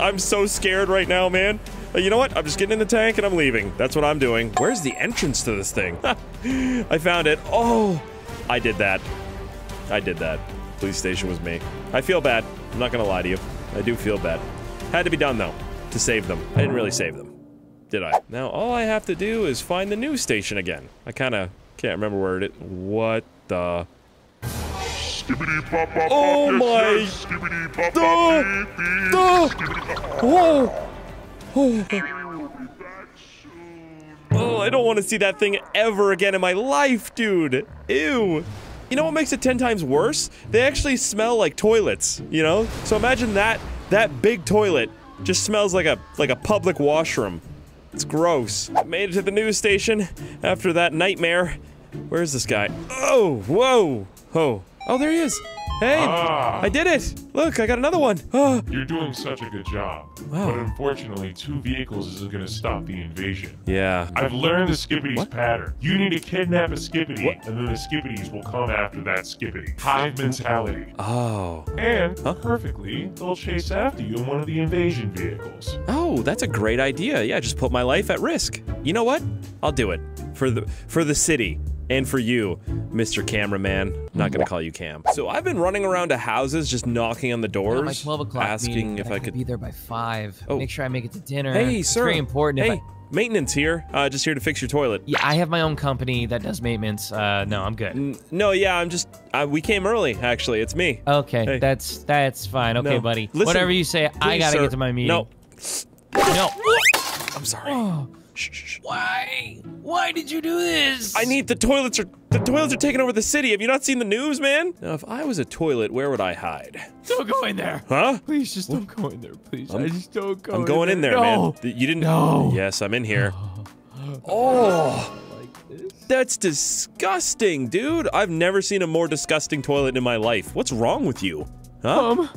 I'm so scared right now, man. You know what? I'm just getting in the tank and I'm leaving. That's what I'm doing. Where's the entrance to this thing? I found it. Oh, I did that. I did that. Police station was me. I feel bad. I'm not gonna lie to you. I do feel bad. Had to be done though to save them. I didn't really save them, did I? Now all I have to do is find the news station again. I kind of can't remember where it is. What the? Oh my! Oh, I don't want to see that thing ever again in my life, dude. Ew. You know what makes it 10 times worse? They actually smell like toilets. You know? So imagine that big toilet just smells like a public washroom. It's gross. I made it to the news station after that nightmare. Where's this guy? Oh! Whoa! Oh. Oh, there he is. Hey, I did it. Look, I got another one. You're doing such a good job. Wow. But unfortunately, 2 vehicles isn't going to stop the invasion. Yeah. I've learned the Skibidi's pattern. You need to kidnap a Skibidi, and then the Skibidis will come after that Skibidi. Hive mentality. Oh. And, perfectly, they'll chase after you in one of the invasion vehicles. Oh, that's a great idea. Yeah, just put my life at risk. You know what? I'll do it. For the city. And for you, Mr. Cameraman. Not gonna call you Cam. So I've been running around to houses, just knocking on the doors, my 12 o'clock asking if I could be there by 5. Oh. Make sure I make it to dinner. Hey, it's very important. Hey, maintenance here. Just here to fix your toilet. Yeah, I have my own company that does maintenance. No, I'm good. No, yeah, I'm just. We came early, actually. It's me. Okay, hey. that's fine. Okay, buddy. Listen, whatever you say, I gotta get to my meeting. No. No. I'm sorry. Shh. Why? Why did you do this? I need the toilets are taking over the city. Have you not seen the news, man? Now, if I was a toilet, where would I hide? Don't go in there. Huh? Please, just don't go in there, please. I just don't go in there. I'm going in there, man. You didn't. No. Yes, I'm in here. Oh. That's disgusting, dude. I've never seen a more disgusting toilet in my life. What's wrong with you? Huh?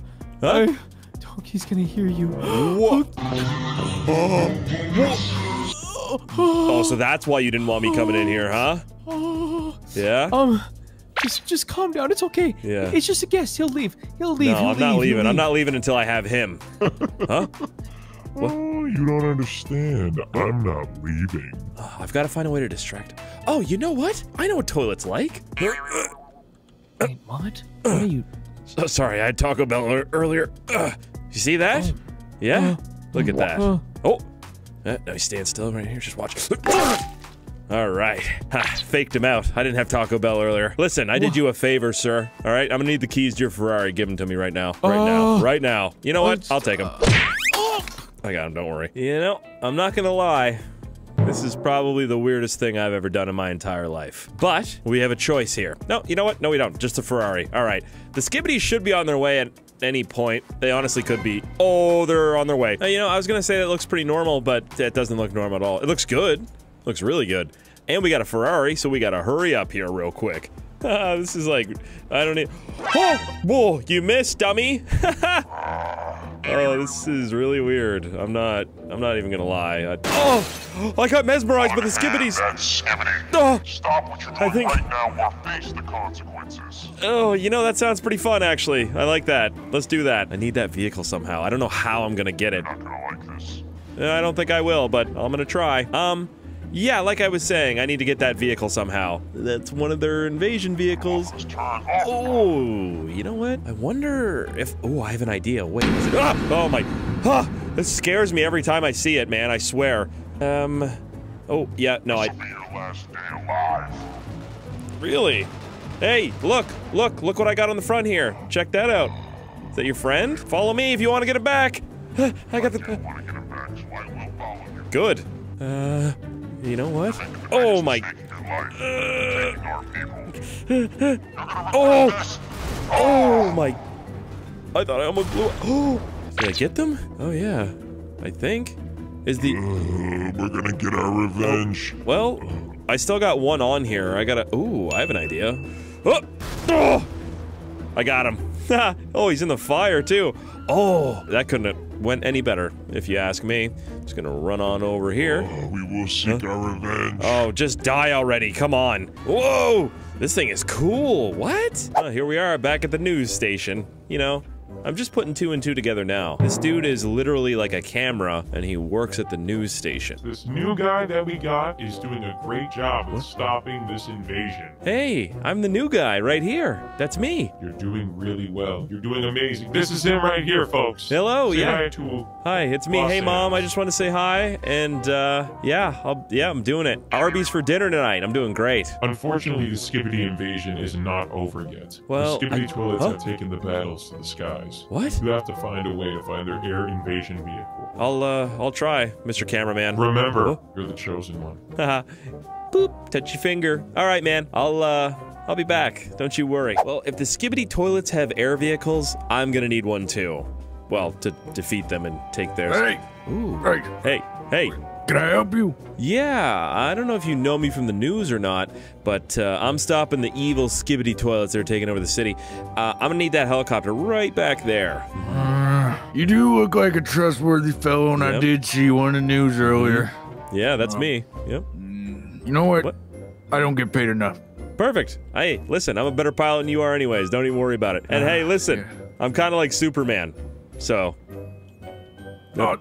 Donkey's gonna hear you. What? Oh, so that's why you didn't want me coming in here, huh? Yeah? Just calm down. It's okay. Yeah. It's just a guest. He'll leave. He'll leave. No, I'm not leaving. I'm not leaving until I have him. Huh? What? Oh, you don't understand. I'm not leaving. I've got to find a way to distract. Oh, you know what? I know what toilet's like. Wait, what? What are you... Oh, sorry, I had Taco Bell earlier. You see that? Yeah? Look at that. Oh! Now he's standing still right here. Just watch. Alright. Ha, faked him out. I didn't have Taco Bell earlier. Listen, I did you a favor, sir. Alright? I'm gonna need the keys to your Ferrari. Give them to me right now. Right now. You know what? I'll take them. I got him, don't worry. You know, I'm not gonna lie. This is probably the weirdest thing I've ever done in my entire life. But we have a choice here. No, you know what? No, we don't. Just a Ferrari. All right. The Skibidi should be on their way at any point. They honestly could be. Oh, they're on their way. You know, I was going to say that looks pretty normal, but it doesn't look normal at all. It looks good. Looks really good. And we got a Ferrari, so we got to hurry up here real quick. This is like, I don't need. Oh, whoa, you missed, dummy. Oh, this is really weird. I'm not even gonna lie. Oh, I got mesmerized by the Skibidis. Oh, stop what you're doing right now or face the consequences. Oh, you know, that sounds pretty fun, actually. I like that. Let's do that. I need that vehicle somehow. I don't know how I'm gonna get it. You're not gonna like this. I don't think I will, but I'm gonna try. Yeah, like I was saying, I need to get that vehicle somehow. That's one of their invasion vehicles. Oh, you know what? I wonder if... Oh, I have an idea. Wait, is it... Ah! Oh, my... Ah! This scares me every time I see it, man. I swear. Oh, yeah, no, I... This will be your last day alive. Really? Hey, look what I got on the front here. Check that out. Is that your friend? Follow me if you want to get it back. I got the... I want to get it back, so I will follow you. Good. You know what? Oh my! Oh! Oh my! I thought I almost blew up. Oh! Did I get them? Oh yeah, I think. Is the? We're gonna get our revenge. Oh. Well, I still got one on here. I gotta. Ooh, I have an idea. Oh! Oh! I got him. Oh, he's in the fire too. Oh, that couldn't have went any better, if you ask me. I'm just gonna run on over here. Oh, we will seek our revenge. Oh, just die already, come on. Whoa, this thing is cool, what? Oh, here we are back at the news station. You know, I'm just putting 2 and 2 together now. This dude is literally like a camera, and he works at the news station. This new guy that we got is doing a great job of stopping this invasion. Hey, I'm the new guy right here. That's me. You're doing really well. You're doing amazing. This is him right here, folks. Hello, yeah. Hi, it's me. Hey, Mom, I just want to say hi, and yeah, I'm doing it. Arby's for dinner tonight. I'm doing great. Unfortunately, the Skibidi invasion is not over yet. Well, the Skibidi toilets have taken the battles to the sky. What? You have to find a way to find their air invasion vehicle. I'll try, Mr. Cameraman. Remember, you're the chosen one. Haha. Boop, touch your finger. All right, man. I'll be back. Don't you worry. Well, if the Skibidi toilets have air vehicles, I'm gonna need one too. Well, to defeat them and take theirs. Hey! Ooh. Hey! Can I help you? Yeah, I don't know if you know me from the news or not, but I'm stopping the evil Skibidi toilets that are taking over the city. I'm gonna need that helicopter right back there. You do look like a trustworthy fellow, and I did see you on the news earlier. Yeah, that's me. Yep. You know what? I don't get paid enough. Perfect. Hey, listen, I'm a better pilot than you are anyways. Don't even worry about it. And hey, listen, I'm kind of like Superman, so... No.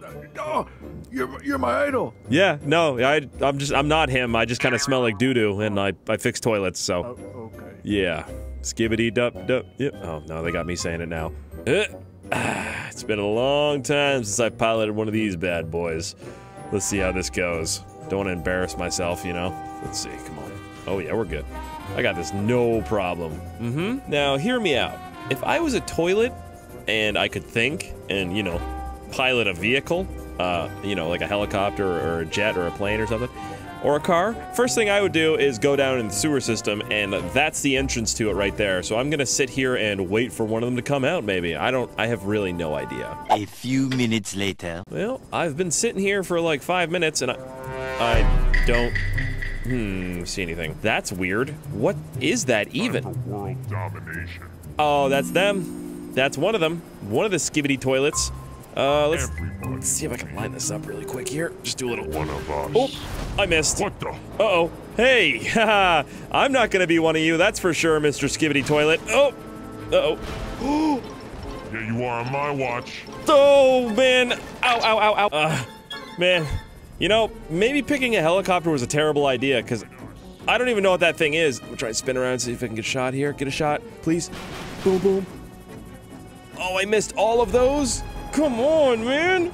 You're my idol. Yeah, no, I'm not him. I just kind of smell like doo-doo, and I fix toilets, so. Okay. Yeah. Skibidi dup dup. Yep. Oh, no, they got me saying it now. It's been a long time since I piloted one of these bad boys. Let's see how this goes. Don't want to embarrass myself, you know? Let's see, come on. Oh, yeah, we're good. I got this no problem. Mm-hmm. Now, hear me out. If I was a toilet, and I could think, and, you know, pilot a vehicle... you know, like a helicopter or a jet or a plane or something, or a car, first thing I would do is go down in the sewer system, and that's the entrance to it right there. So I'm gonna sit here and wait for one of them to come out, maybe. I have really no idea. A few minutes later. Well, I've been sitting here for like 5 minutes, and I don't see anything. That's weird. What is that even? World domination. Oh, that's them. That's one of them. One of the Skibidi toilets. Let's see if I can line this up really quick here. Just do a little one of us. Oh, I missed. What the? Uh-oh. Hey, haha. I'm not gonna be one of you, that's for sure, Mr. Skibidi Toilet. Oh. Uh-oh. Yeah, you are on my watch. Oh, man. Ow, ow, ow, ow. Man. You know, maybe picking a helicopter was a terrible idea, because I don't even know what that thing is. I'm gonna try to spin around and see if I can get a shot here. Get a shot, please. Boom, boom. Oh, I missed all of those? Come on, man!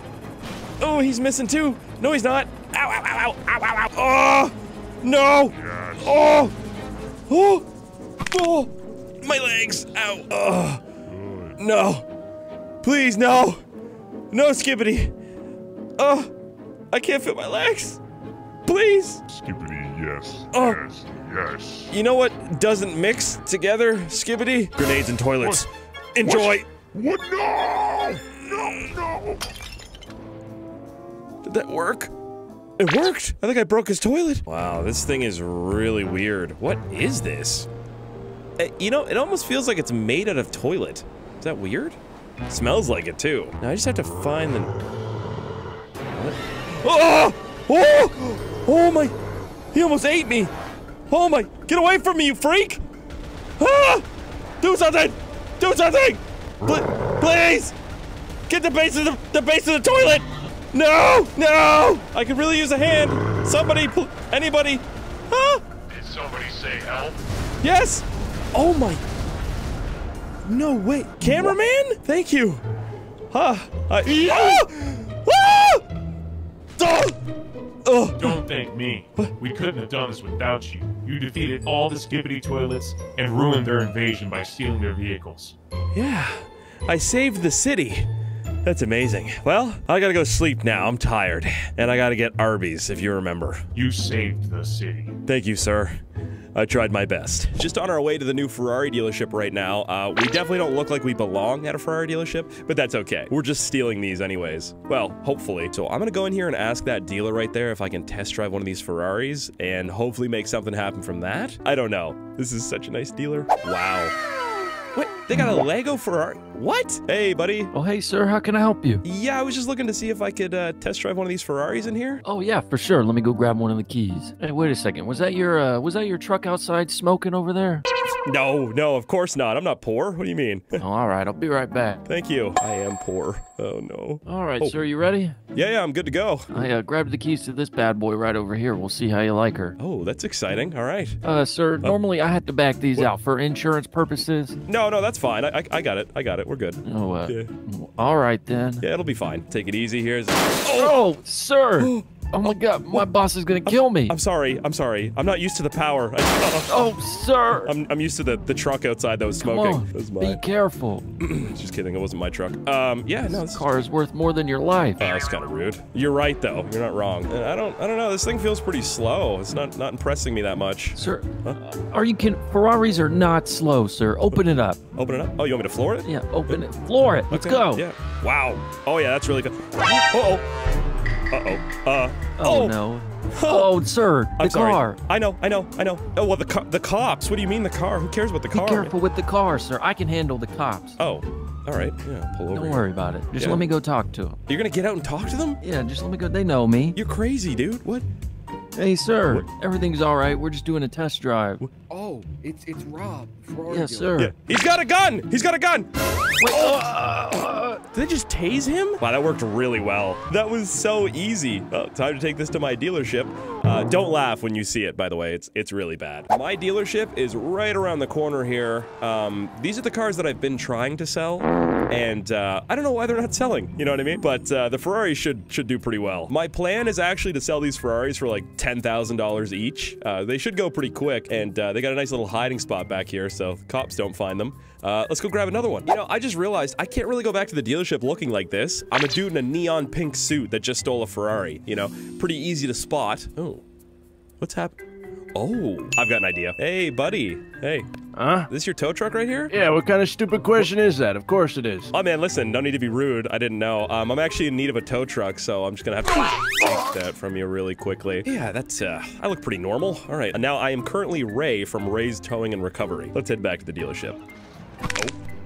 Oh, he's missing too! No, he's not! Ow, ow, ow, ow, ow, ow, ow! Oh! No! Yes. Oh! Oh! Oh! My legs! Ow! Oh! No! Please, no! No, Skibidi! Oh! I can't fit my legs! Please! Skibidi, yes. Oh. Yes, yes. You know what doesn't mix together, Skibidi? Grenades and toilets. What? Enjoy! What? What? No! No, no! Did that work? It worked! I think I broke his toilet. Wow, this thing is really weird. What is this? You know, it almost feels like it's made out of toilet. Is that weird? It smells like it, too. Now I just have to find the... What? Oh! Oh! Oh, my... He almost ate me! Oh, my... Get away from me, you freak! Ah! Do something! Do something! Please! Get the base of the toilet! No! No! I could really use a hand! Somebody, anybody! Huh? Did somebody say help? Yes! Oh my... No way! Cameraman? What? Thank you! Huh? Don't thank me. What? We couldn't have done this without you. You defeated all the Skibidi toilets and ruined their invasion by stealing their vehicles. Yeah. I saved the city. That's amazing. Well, I gotta go sleep now. I'm tired. And I gotta get Arby's, if you remember. You saved the city. Thank you, sir. I tried my best. Just on our way to the new Ferrari dealership right now. We definitely don't look like we belong at a Ferrari dealership, but that's okay. We're just stealing these anyways. Well, hopefully. So I'm gonna go in here and ask that dealer right there if I can test drive one of these Ferraris and hopefully make something happen from that. I don't know. This is such a nice dealer. Wow. What? They got a Lego Ferrari? What? Hey, buddy. Oh, hey, sir. How can I help you? Yeah, I was just looking to see if I could test drive one of these Ferraris in here. Oh, yeah, for sure. Let me go grab one of the keys. Hey, wait a second. Was that your truck outside smoking over there? No, no, of course not. I'm not poor. What do you mean? Oh, all right. I'll be right back. Thank you. I am poor. Oh, no. All right, sir. You ready? Yeah, yeah. I'm good to go. I grabbed the keys to this bad boy right over here. We'll see how you like her. Oh, that's exciting. All right. Sir, normally I have to back these out for insurance purposes. No, no, that's fine. I got it. I got it. We're good. Oh, yeah. All right, then. Yeah, it'll be fine. Take it easy here. Oh, sir. Oh my God, my boss is gonna kill me. I'm sorry, I'm sorry. I'm not used to the power. Oh, sir. I'm used to the truck outside that was smoking. Come on, was my... Be careful. Just kidding, it wasn't my truck. Yeah, no. This car is worth more than your life. Oh, that's kind of rude. You're right though, you're not wrong. I don't know, this thing feels pretty slow. It's not impressing me that much. Sir, huh? Are you kidding? Ferraris are not slow, sir. Open it up. Open it up? Oh, you want me to floor it? Yeah, open it. Floor it, let's go. Yeah. Wow, oh yeah, that's really good. Uh-oh. Uh-oh. Oh, no. Oh, sir, the car. I know. Oh, well, the cops. What do you mean the car? Who cares about the car? Be careful with the car, sir. I can handle the cops. Oh, all right. Yeah, pull over. Don't worry about it. Just let me go talk to them. You're going to get out and talk to them? Yeah, just let me go. They know me. You're crazy, dude. What? Hey, sir. What? Everything's all right. We're just doing a test drive. What? Oh, it's Rob. Yes, sir. Yeah. He's got a gun. He's got a gun. Wait, did they just tase him? Wow, that worked really well. That was so easy. Time to take this to my dealership. Don't laugh when you see it, by the way. It's really bad. My dealership is right around the corner here. These are the cars that I've been trying to sell. and I don't know why they're not selling, you know what I mean? But the Ferrari should do pretty well. My plan is actually to sell these Ferraris for like $10,000 each. They should go pretty quick, and they got a nice little hiding spot back here, so cops don't find them. Let's go grab another one. You know, I just realized I can't really go back to the dealership looking like this. I'm a dude in a neon pink suit that just stole a Ferrari, you know? Pretty easy to spot. Oh, what's happening? Oh, I've got an idea. Hey, buddy. Hey. Huh? This your tow truck right here? Yeah, what kind of stupid question is that? Of course it is. Oh, man, listen, no need to be rude. I didn't know. I'm actually in need of a tow truck, so I'm just gonna have to take that from you really quickly. Yeah, that's, I look pretty normal. All right, now I am currently Ray from Ray's Towing and Recovery. Let's head back to the dealership. Oh.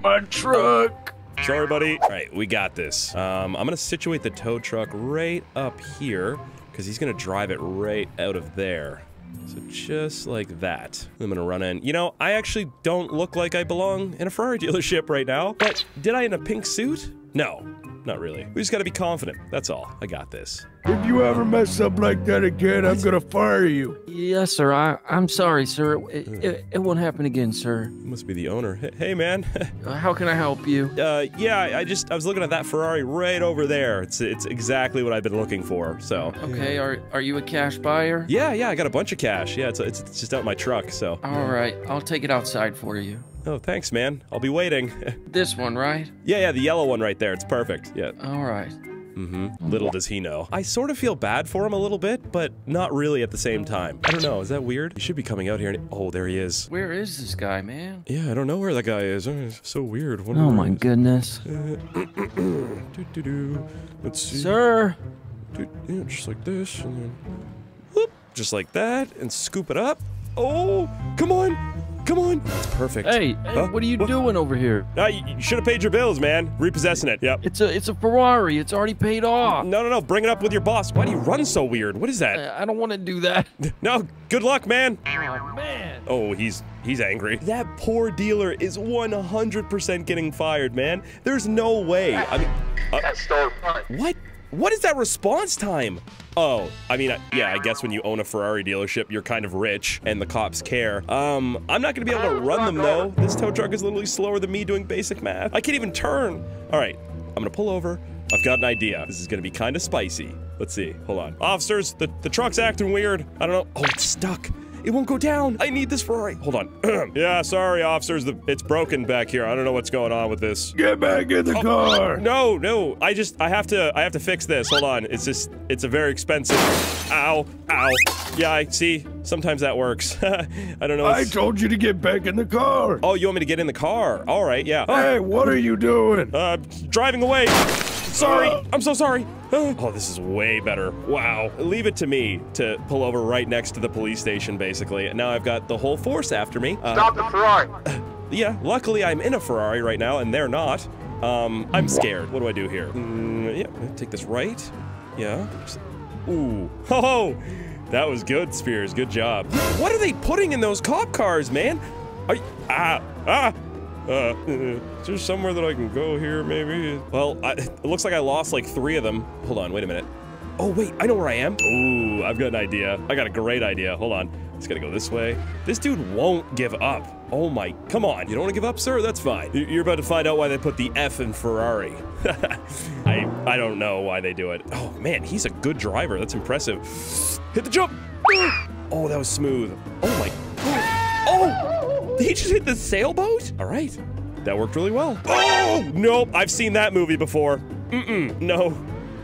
My truck! Sorry, buddy. All right, we got this. I'm gonna situate the tow truck right up here, because he's gonna drive it right out of there. So just like that, I'm gonna run in. You know, I actually don't look like I belong in a Ferrari dealership right now, but did I in a pink suit? No, not really. We just gotta be confident, that's all. I got this. If you ever mess up like that again, I'm gonna fire you. Yes, sir, I'm sorry, sir. It won't happen again, sir. You must be the owner. Hey, man. How can I help you? Yeah, I was looking at that Ferrari right over there. It's exactly what I've been looking for, so. Okay, are you a cash buyer? Yeah, I got a bunch of cash. Yeah, it's just out my truck, so. All right, I'll take it outside for you. Oh, thanks, man. I'll be waiting. This one, right? Yeah, the yellow one right there. It's perfect. Yeah. All right. Mm-hmm. Little does he know. I sort of feel bad for him a little bit, but not really at the same time. I don't know. Is that weird? He should be coming out here and... Oh, there he is. Where is this guy, man? Yeah, I don't know where that guy is. It's so weird. Oh, my goodness. Let's see. Sir! Yeah, just like this, and then... Whoop, just like that, and scoop it up. Oh, come on! Come on! That's perfect. Hey, what are you doing over here? You should have paid your bills, man. Repossessing it. Yep. It's a Ferrari. It's already paid off. No. Bring it up with your boss. Why do you run so weird? What is that? I don't want to do that. No. Good luck, man. Man. Oh, he's angry. That poor dealer is 100% getting fired, man. There's no way. I mean, what? What is that response time? Oh, I mean, yeah, I guess when you own a Ferrari dealership, you're kind of rich, and the cops care. I'm not gonna be able to run them, though. This tow truck is literally slower than me doing basic math. I can't even turn. All right, I'm gonna pull over. I've got an idea. This is gonna be kind of spicy. Let's see, hold on. Officers, the truck's acting weird. I don't know. Oh, it's stuck. It won't go down. I need this Ferrari. Hold on. Yeah, sorry, officers. It's broken back here. I don't know what's going on with this. Get back in the car. No. I have to fix this. Hold on. It's a very expensive. Ow. Yeah, I see. Sometimes that works. I don't know. I told you to get back in the car. Oh, you want me to get in the car? All right, yeah. Hey, what are you doing? Driving away. Sorry. I'm so sorry. Oh, this is way better. Wow. Leave it to me to pull over right next to the police station, basically. And now I've got the whole force after me. Stop the Ferrari. Yeah, luckily I'm in a Ferrari right now, and they're not. I'm scared. What do I do here? Yeah, take this right. Yeah. Ooh. Ho-ho! That was good, Spears. Good job. What are they putting in those cop cars, man? Are you... is there somewhere that I can go here, maybe? Well, it looks like I lost like 3 of them. Hold on, wait a minute. Oh, wait, I know where I am. Ooh, I've got an idea. I got a great idea. Hold on. It's gonna go this way. This dude won't give up. Oh my, come on. You don't wanna give up, sir? That's fine. You're about to find out why they put the F in Ferrari. I don't know why they do it. Oh man, he's a good driver. That's impressive. Hit the jump. Oh, that was smooth. Oh my. Oh! Did he just hit the sailboat? All right, that worked really well. Oh, nope, I've seen that movie before. No,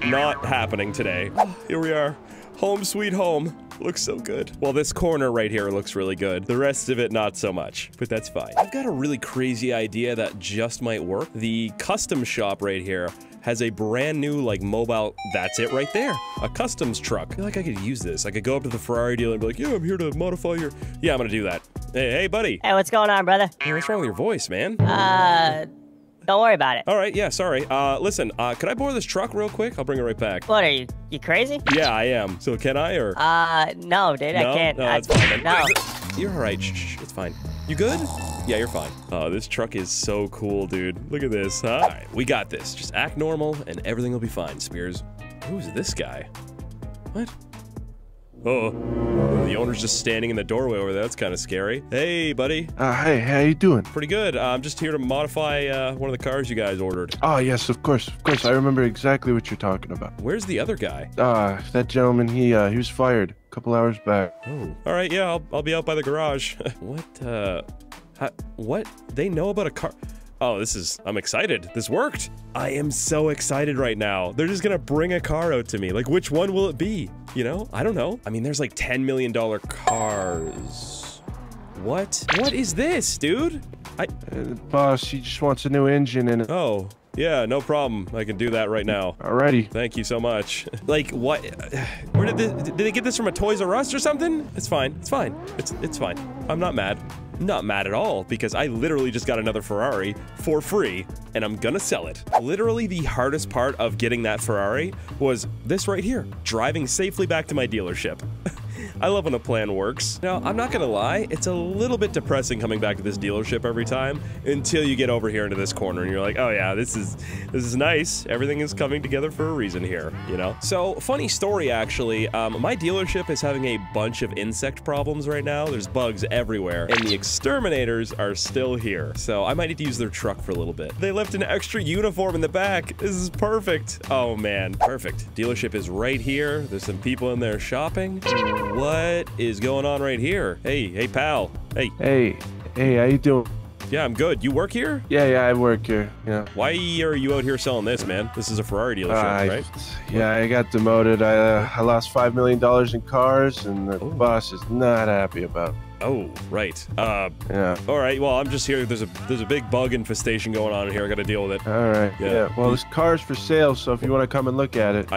not happening today. Oh, here we are, home sweet home. Looks so good. Well, this corner right here looks really good. The rest of it, not so much, but that's fine. I've got a really crazy idea that just might work. The custom shop right here has a brand new, like, mobile, that's it right there, a customs truck. I feel like I could use this. I could go up to the Ferrari dealer and be like, yeah, I'm here to modify your, yeah, I'm gonna do that. Hey, buddy. Hey, what's going on, brother? Hey, what's wrong with your voice, man? Don't worry about it. All right, yeah, sorry. Listen, could I borrow this truck real quick? I'll bring it right back. What, are you crazy? Yeah, I am. So can I, or? No, dude, no? I can't. No, that's fine. No. You're all right, shh, it's fine. You good? Yeah, you're fine. Oh, this truck is so cool, dude. Look at this, huh? All right, we got this. Just act normal and everything will be fine, Spears. Who's this guy? What? The owner's just standing in the doorway over there. That's kind of scary. Hey, buddy. Hey, how you doing? Pretty good. I'm just here to modify one of the cars you guys ordered. Oh, yes, of course. Of course, I remember exactly what you're talking about. Where's the other guy? That gentleman, he was fired a couple hours back. Oh. All right, yeah, I'll be out by the garage. What? They know about a car? Oh, I'm excited. This worked. I am so excited right now. They're just gonna bring a car out to me. Like, which one will it be? You know, I don't know. I mean, there's like $10 million cars. What? What is this, dude? Boss, he just wants a new engine in it. Oh. Yeah, no problem. I can do that right now. Alrighty. Thank you so much. Like, what? Where did they get this from? A Toys R Us or something? It's fine. It's fine. It's fine. I'm not mad. Not mad at all, because I literally just got another Ferrari for free, and I'm gonna sell it. Literally the hardest part of getting that Ferrari was this right here, driving safely back to my dealership. I love when a plan works. Now, I'm not gonna lie, it's a little bit depressing coming back to this dealership every time until you get over here into this corner and you're like, oh yeah, this is nice. Everything is coming together for a reason here, you know? So, funny story actually, my dealership is having a bunch of insect problems right now. There's bugs everywhere, and the exterminators are still here. So, I might need to use their truck for a little bit. They left an extra uniform in the back. This is perfect. Oh man, perfect. Dealership is right here. There's some people in there shopping. What is going on right here? Hey, hey, pal. Hey. Hey, how you doing? Yeah, I'm good. You work here? Yeah, I work here. Yeah. Why are you out here selling this, man? This is a Ferrari dealership, right? Yeah, I got demoted. I lost $5 million in cars, and the boss is not happy about it. Oh, right. Yeah. All right. Well, I'm just here. There's a big bug infestation going on in here. I got to deal with it. All right. Yeah. Well, this car's for sale, so if you want to come and look at it.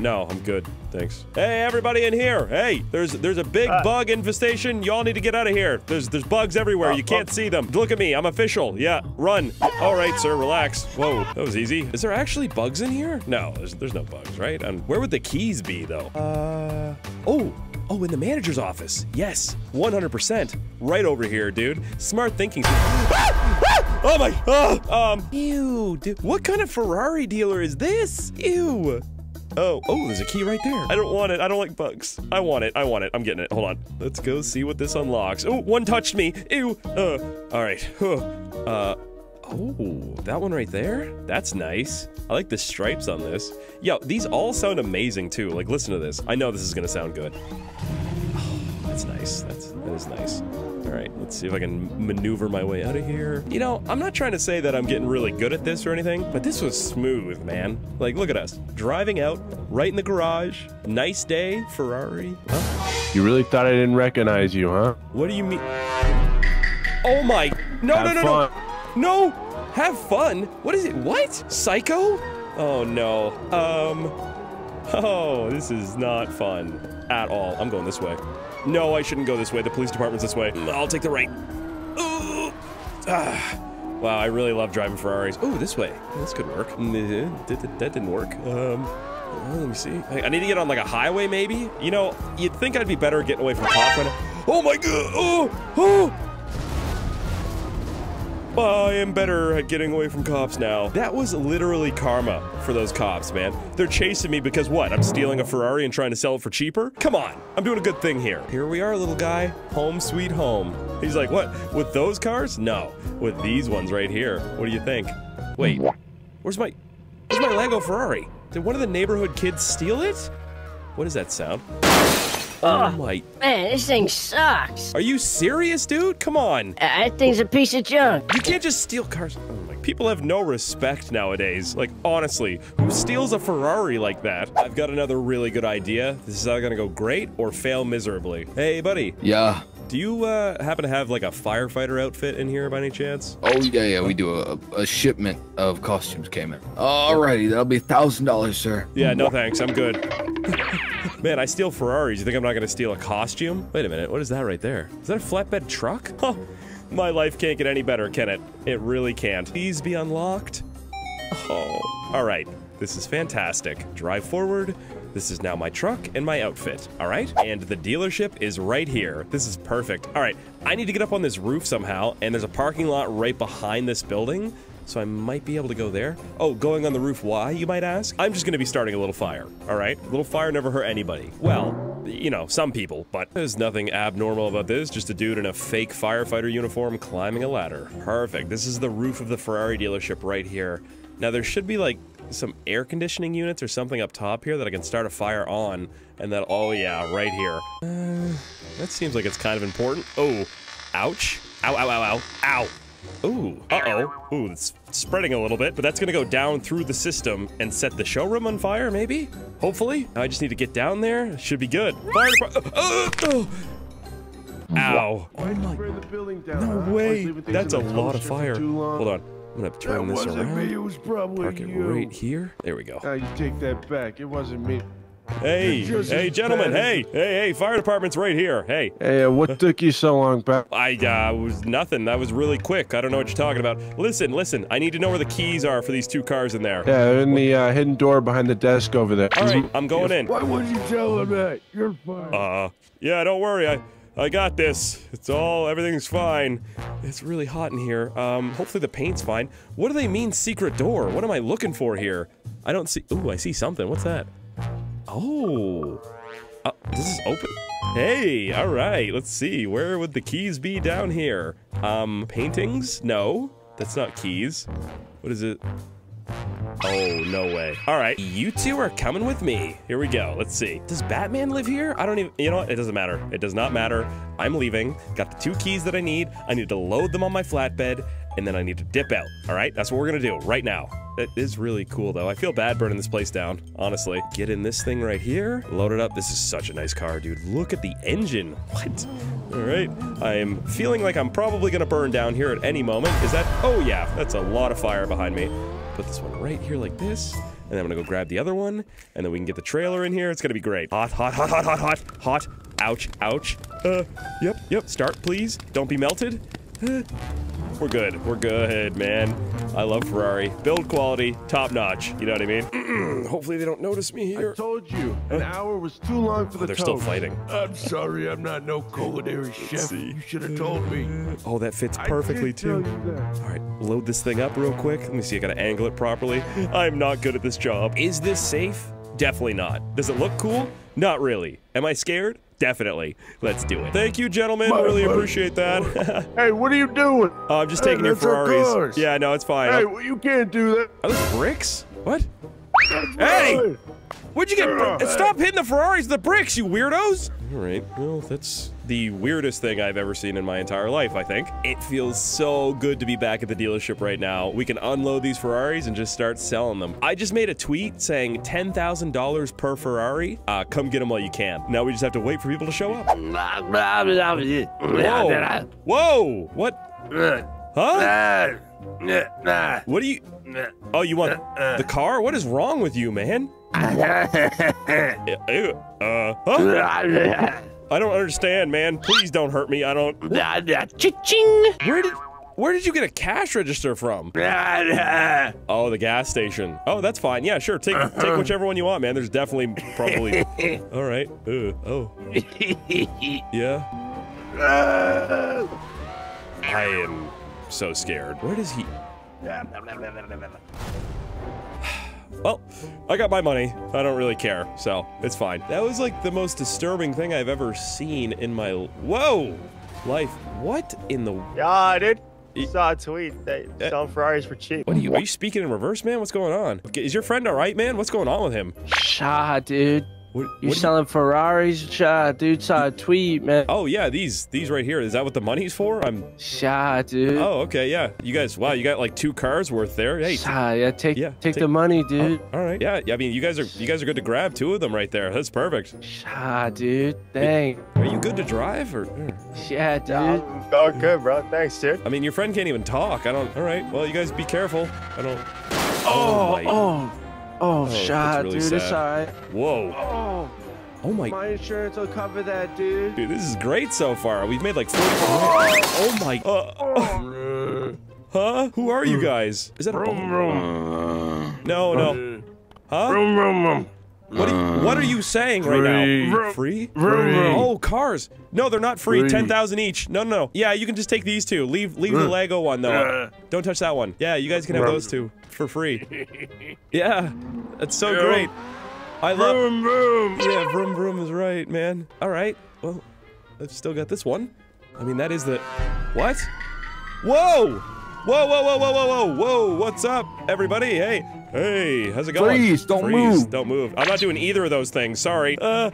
No, I'm good. Thanks. Hey, everybody in here. Hey, there's a big bug infestation. Y'all need to get out of here. There's bugs everywhere. You can't see them. Look at me. I'm official. Yeah. Run. All right, sir. Relax. Whoa. That was easy. Is there actually bugs in here? No. There's no bugs, right? And where would the keys be though? Oh, in the manager's office. Yes, 100%. Right over here, dude. Smart thinking. Oh my, ew, dude. What kind of Ferrari dealer is this? Ew. Oh, there's a key right there. I don't want it. I don't like bugs. I want it. I'm getting it. Hold on. Let's go see what this unlocks. Oh, one touched me. Ew. All right. Oh, that one right there? That's nice. I like the stripes on this. Yo, these all sound amazing too. Like, listen to this. I know this is gonna sound good. Oh, that's nice. That is nice. All right, let's see if I can maneuver my way out of here. You know, I'm not trying to say that I'm getting really good at this or anything, but this was smooth, man. Like, look at us. Driving out, right in the garage. Nice day, Ferrari. Huh? You really thought I didn't recognize you, huh? What do you mean? Oh my, no. No! Have fun? What is it? What? Psycho? Oh, no. Oh, this is not fun at all. I'm going this way. No, I shouldn't go this way. The police department's this way. I'll take the right. Ooh. Wow, I really love driving Ferraris. Oh, this way. This could work. That didn't work. Let me see. I need to get on, like, a highway, maybe? You know, you'd think I'd be better getting away from cop right now. Oh, my God! Oh! I am better at getting away from cops now. That was literally karma for those cops, man. They're chasing me because what? I'm stealing a Ferrari and trying to sell it for cheaper? Come on, I'm doing a good thing here. Here we are, little guy. Home sweet home. He's like, what? With those cars? No, with these ones right here. What do you think? Wait, where's my Lego Ferrari? Did one of the neighborhood kids steal it? What does that sound? Oh my. Man, this thing sucks. Are you serious, dude? Come on. That thing's a piece of junk. You can't just steal cars. Oh my. People have no respect nowadays. Like, honestly, who steals a Ferrari like that? I've got another really good idea. This is either gonna go great or fail miserably. Hey, buddy. Yeah. Do you happen to have like a firefighter outfit in here by any chance? Oh yeah, we do. A shipment of costumes came in. Alrighty, that'll be $1,000, sir. Yeah, no thanks, I'm good. Man, I steal Ferraris. You think I'm not gonna steal a costume? Wait a minute, what is that right there? Is that a flatbed truck? Huh, my life can't get any better, can it? It really can't. These be unlocked. Oh, alright, this is fantastic. Drive forward. This is now my truck and my outfit, all right? And the dealership is right here. This is perfect. All right, I need to get up on this roof somehow, and there's a parking lot right behind this building, so I might be able to go there. Oh, going on the roof, why, you might ask? I'm just gonna be starting a little fire, all right? A little fire never hurt anybody. Well, you know, some people, but there's nothing abnormal about this. Just a dude in a fake firefighter uniform climbing a ladder. Perfect. This is the roof of the Ferrari dealership right here. Now there should be like some air conditioning units or something up top here that I can start a fire on, and that, oh yeah, right here. That seems like it's kind of important. Oh, ouch. Ow, ow, ow, ow, ow. Ooh, uh-oh. Ooh, it's spreading a little bit, but that's gonna go down through the system and set the showroom on fire, maybe? Hopefully. I just need to get down there. Should be good. Fire department. Oh. Ow. Oh my. No way. That's a lot of fire. Hold on. I'm gonna turn this around. It was probably Park it right here. There we go. I take that back. It wasn't me. Hey, hey, gentlemen, hey, hey, hey, fire department's right here, hey. Hey, what took you so long, pal? Was nothing, that was really quick, I don't know what you're talking about. Listen, listen, I need to know where the keys are for these two cars in there. Yeah, they're in the hidden door behind the desk over there. Alright, I'm going in. Why wouldn't you tell him that? You're fine. Yeah, don't worry, I got this. It's all, everything's fine. It's really hot in here. Hopefully the paint's fine. What do they mean, secret door? What am I looking for here? I don't see, ooh, I see something, what's that? Oh, this is open. Hey, all right, let's see. Where would the keys be down here? Paintings? No, that's not keys. What is it? Oh, no way. All right, you two are coming with me. Here we go, let's see. Does Batman live here? I don't even, you know what, it doesn't matter. It does not matter. I'm leaving, got the two keys that I need to load them on my flatbed, and then I need to dip out, all right? That's what we're gonna do right now. It is really cool though. I feel bad burning this place down, honestly. Get in this thing right here, load it up. This is such a nice car, dude. Look at the engine, what? All right, I'm feeling like I'm probably gonna burn down here at any moment. Is that, oh yeah, that's a lot of fire behind me. Put this one right here like this, and then I'm gonna go grab the other one, and then we can get the trailer in here. It's gonna be great. Hot, hot, hot, hot, hot, hot, hot, ouch, ouch. Yep, yep, start please, don't be melted. We're good, man. I love Ferrari. Build quality, top notch. You know what I mean? Hopefully they don't notice me here. I told you, an hour was too long for the toast. They're still fighting. I'm sorry, I'm not no culinary chef. You should have told me. Oh, that fits perfectly too. All right, load this thing up real quick. Let me see, I gotta angle it properly. I'm not good at this job. Is this safe? Definitely not. Does it look cool? Not really. Am I scared? Definitely. Let's do it. Thank you, gentlemen. Really appreciate that. Hey, what are you doing? Oh, I'm just taking your Ferraris. Yeah, no, it's fine. Hey, you can't do that. Are those bricks? What? Hey! Where'd you get Stop hitting the Ferraris with the bricks, you weirdos! Alright, well, that's the weirdest thing I've ever seen in my entire life, I think. It feels so good to be back at the dealership right now. We can unload these Ferraris and just start selling them. I just made a tweet saying $10,000 per Ferrari. Come get them while you can. Now we just have to wait for people to show up. Whoa! Whoa! What? Huh? What do you... Oh, you want the car? What is wrong with you, man? Huh? I don't understand, man. Please don't hurt me. I don't... Cha-ching! Where did you get a cash register from? Oh, the gas station. Oh, that's fine. Yeah, sure. Take whichever one you want, man. There's definitely probably... All right. Oh. Yeah. I am so scared. Where does he... Well, I got my money. I don't really care, so it's fine. That was like the most disturbing thing I've ever seen in my life. What in the... Yeah, dude. I saw a tweet that selling Ferraris for cheap. What are you speaking in reverse, man? What's going on? Okay, is your friend all right, man? What's going on with him? Shah, dude. You're selling Ferraris? Shah, dude, saw a tweet, man. Oh, yeah, these right here. Is that what the money's for? Shah, dude. Oh, okay, yeah. You guys, wow, you got like two cars worth there. Hey, Shah, yeah, take the money, dude. Oh, all right, yeah, I mean, you guys are good to grab two of them right there. That's perfect. Shah, dude, thanks. Are you good to drive, or? Yeah, dude. It's all good, bro. Thanks, dude. I mean, your friend can't even talk. I don't, all right, well, you guys be careful. I don't. Oh, Shah, really dude, it's all right. Whoa. Oh my. My insurance will cover that, dude. Dude, this is great so far. We've made like 40. Oh my. Huh? Who are you guys? Is that a bomb? No, no. Huh? What are you saying right now? Free? Oh, cars. No, they're not free. 10,000 each. No, no, no. Yeah, you can just take these two. Leave the Lego one though. Don't touch that one. Yeah, you guys can have those two for free. Yeah, that's so great. I love vroom vroom. Yeah, vroom vroom is right, man. All right. Well, I've still got this one. I mean, that is the what? Whoa! Whoa! Whoa! Whoa! Whoa! Whoa! Whoa! What's up, everybody? Hey, hey, how's it going? Freeze! Don't move! Don't move! I'm not doing either of those things. Sorry. Ah!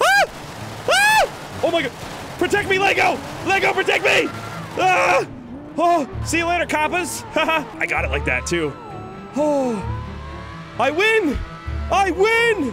Ah! Oh my God! Protect me, Lego! Lego, protect me! Ah! Oh! See you later, coppas! Haha! I got it like that too. Oh! I win! I win!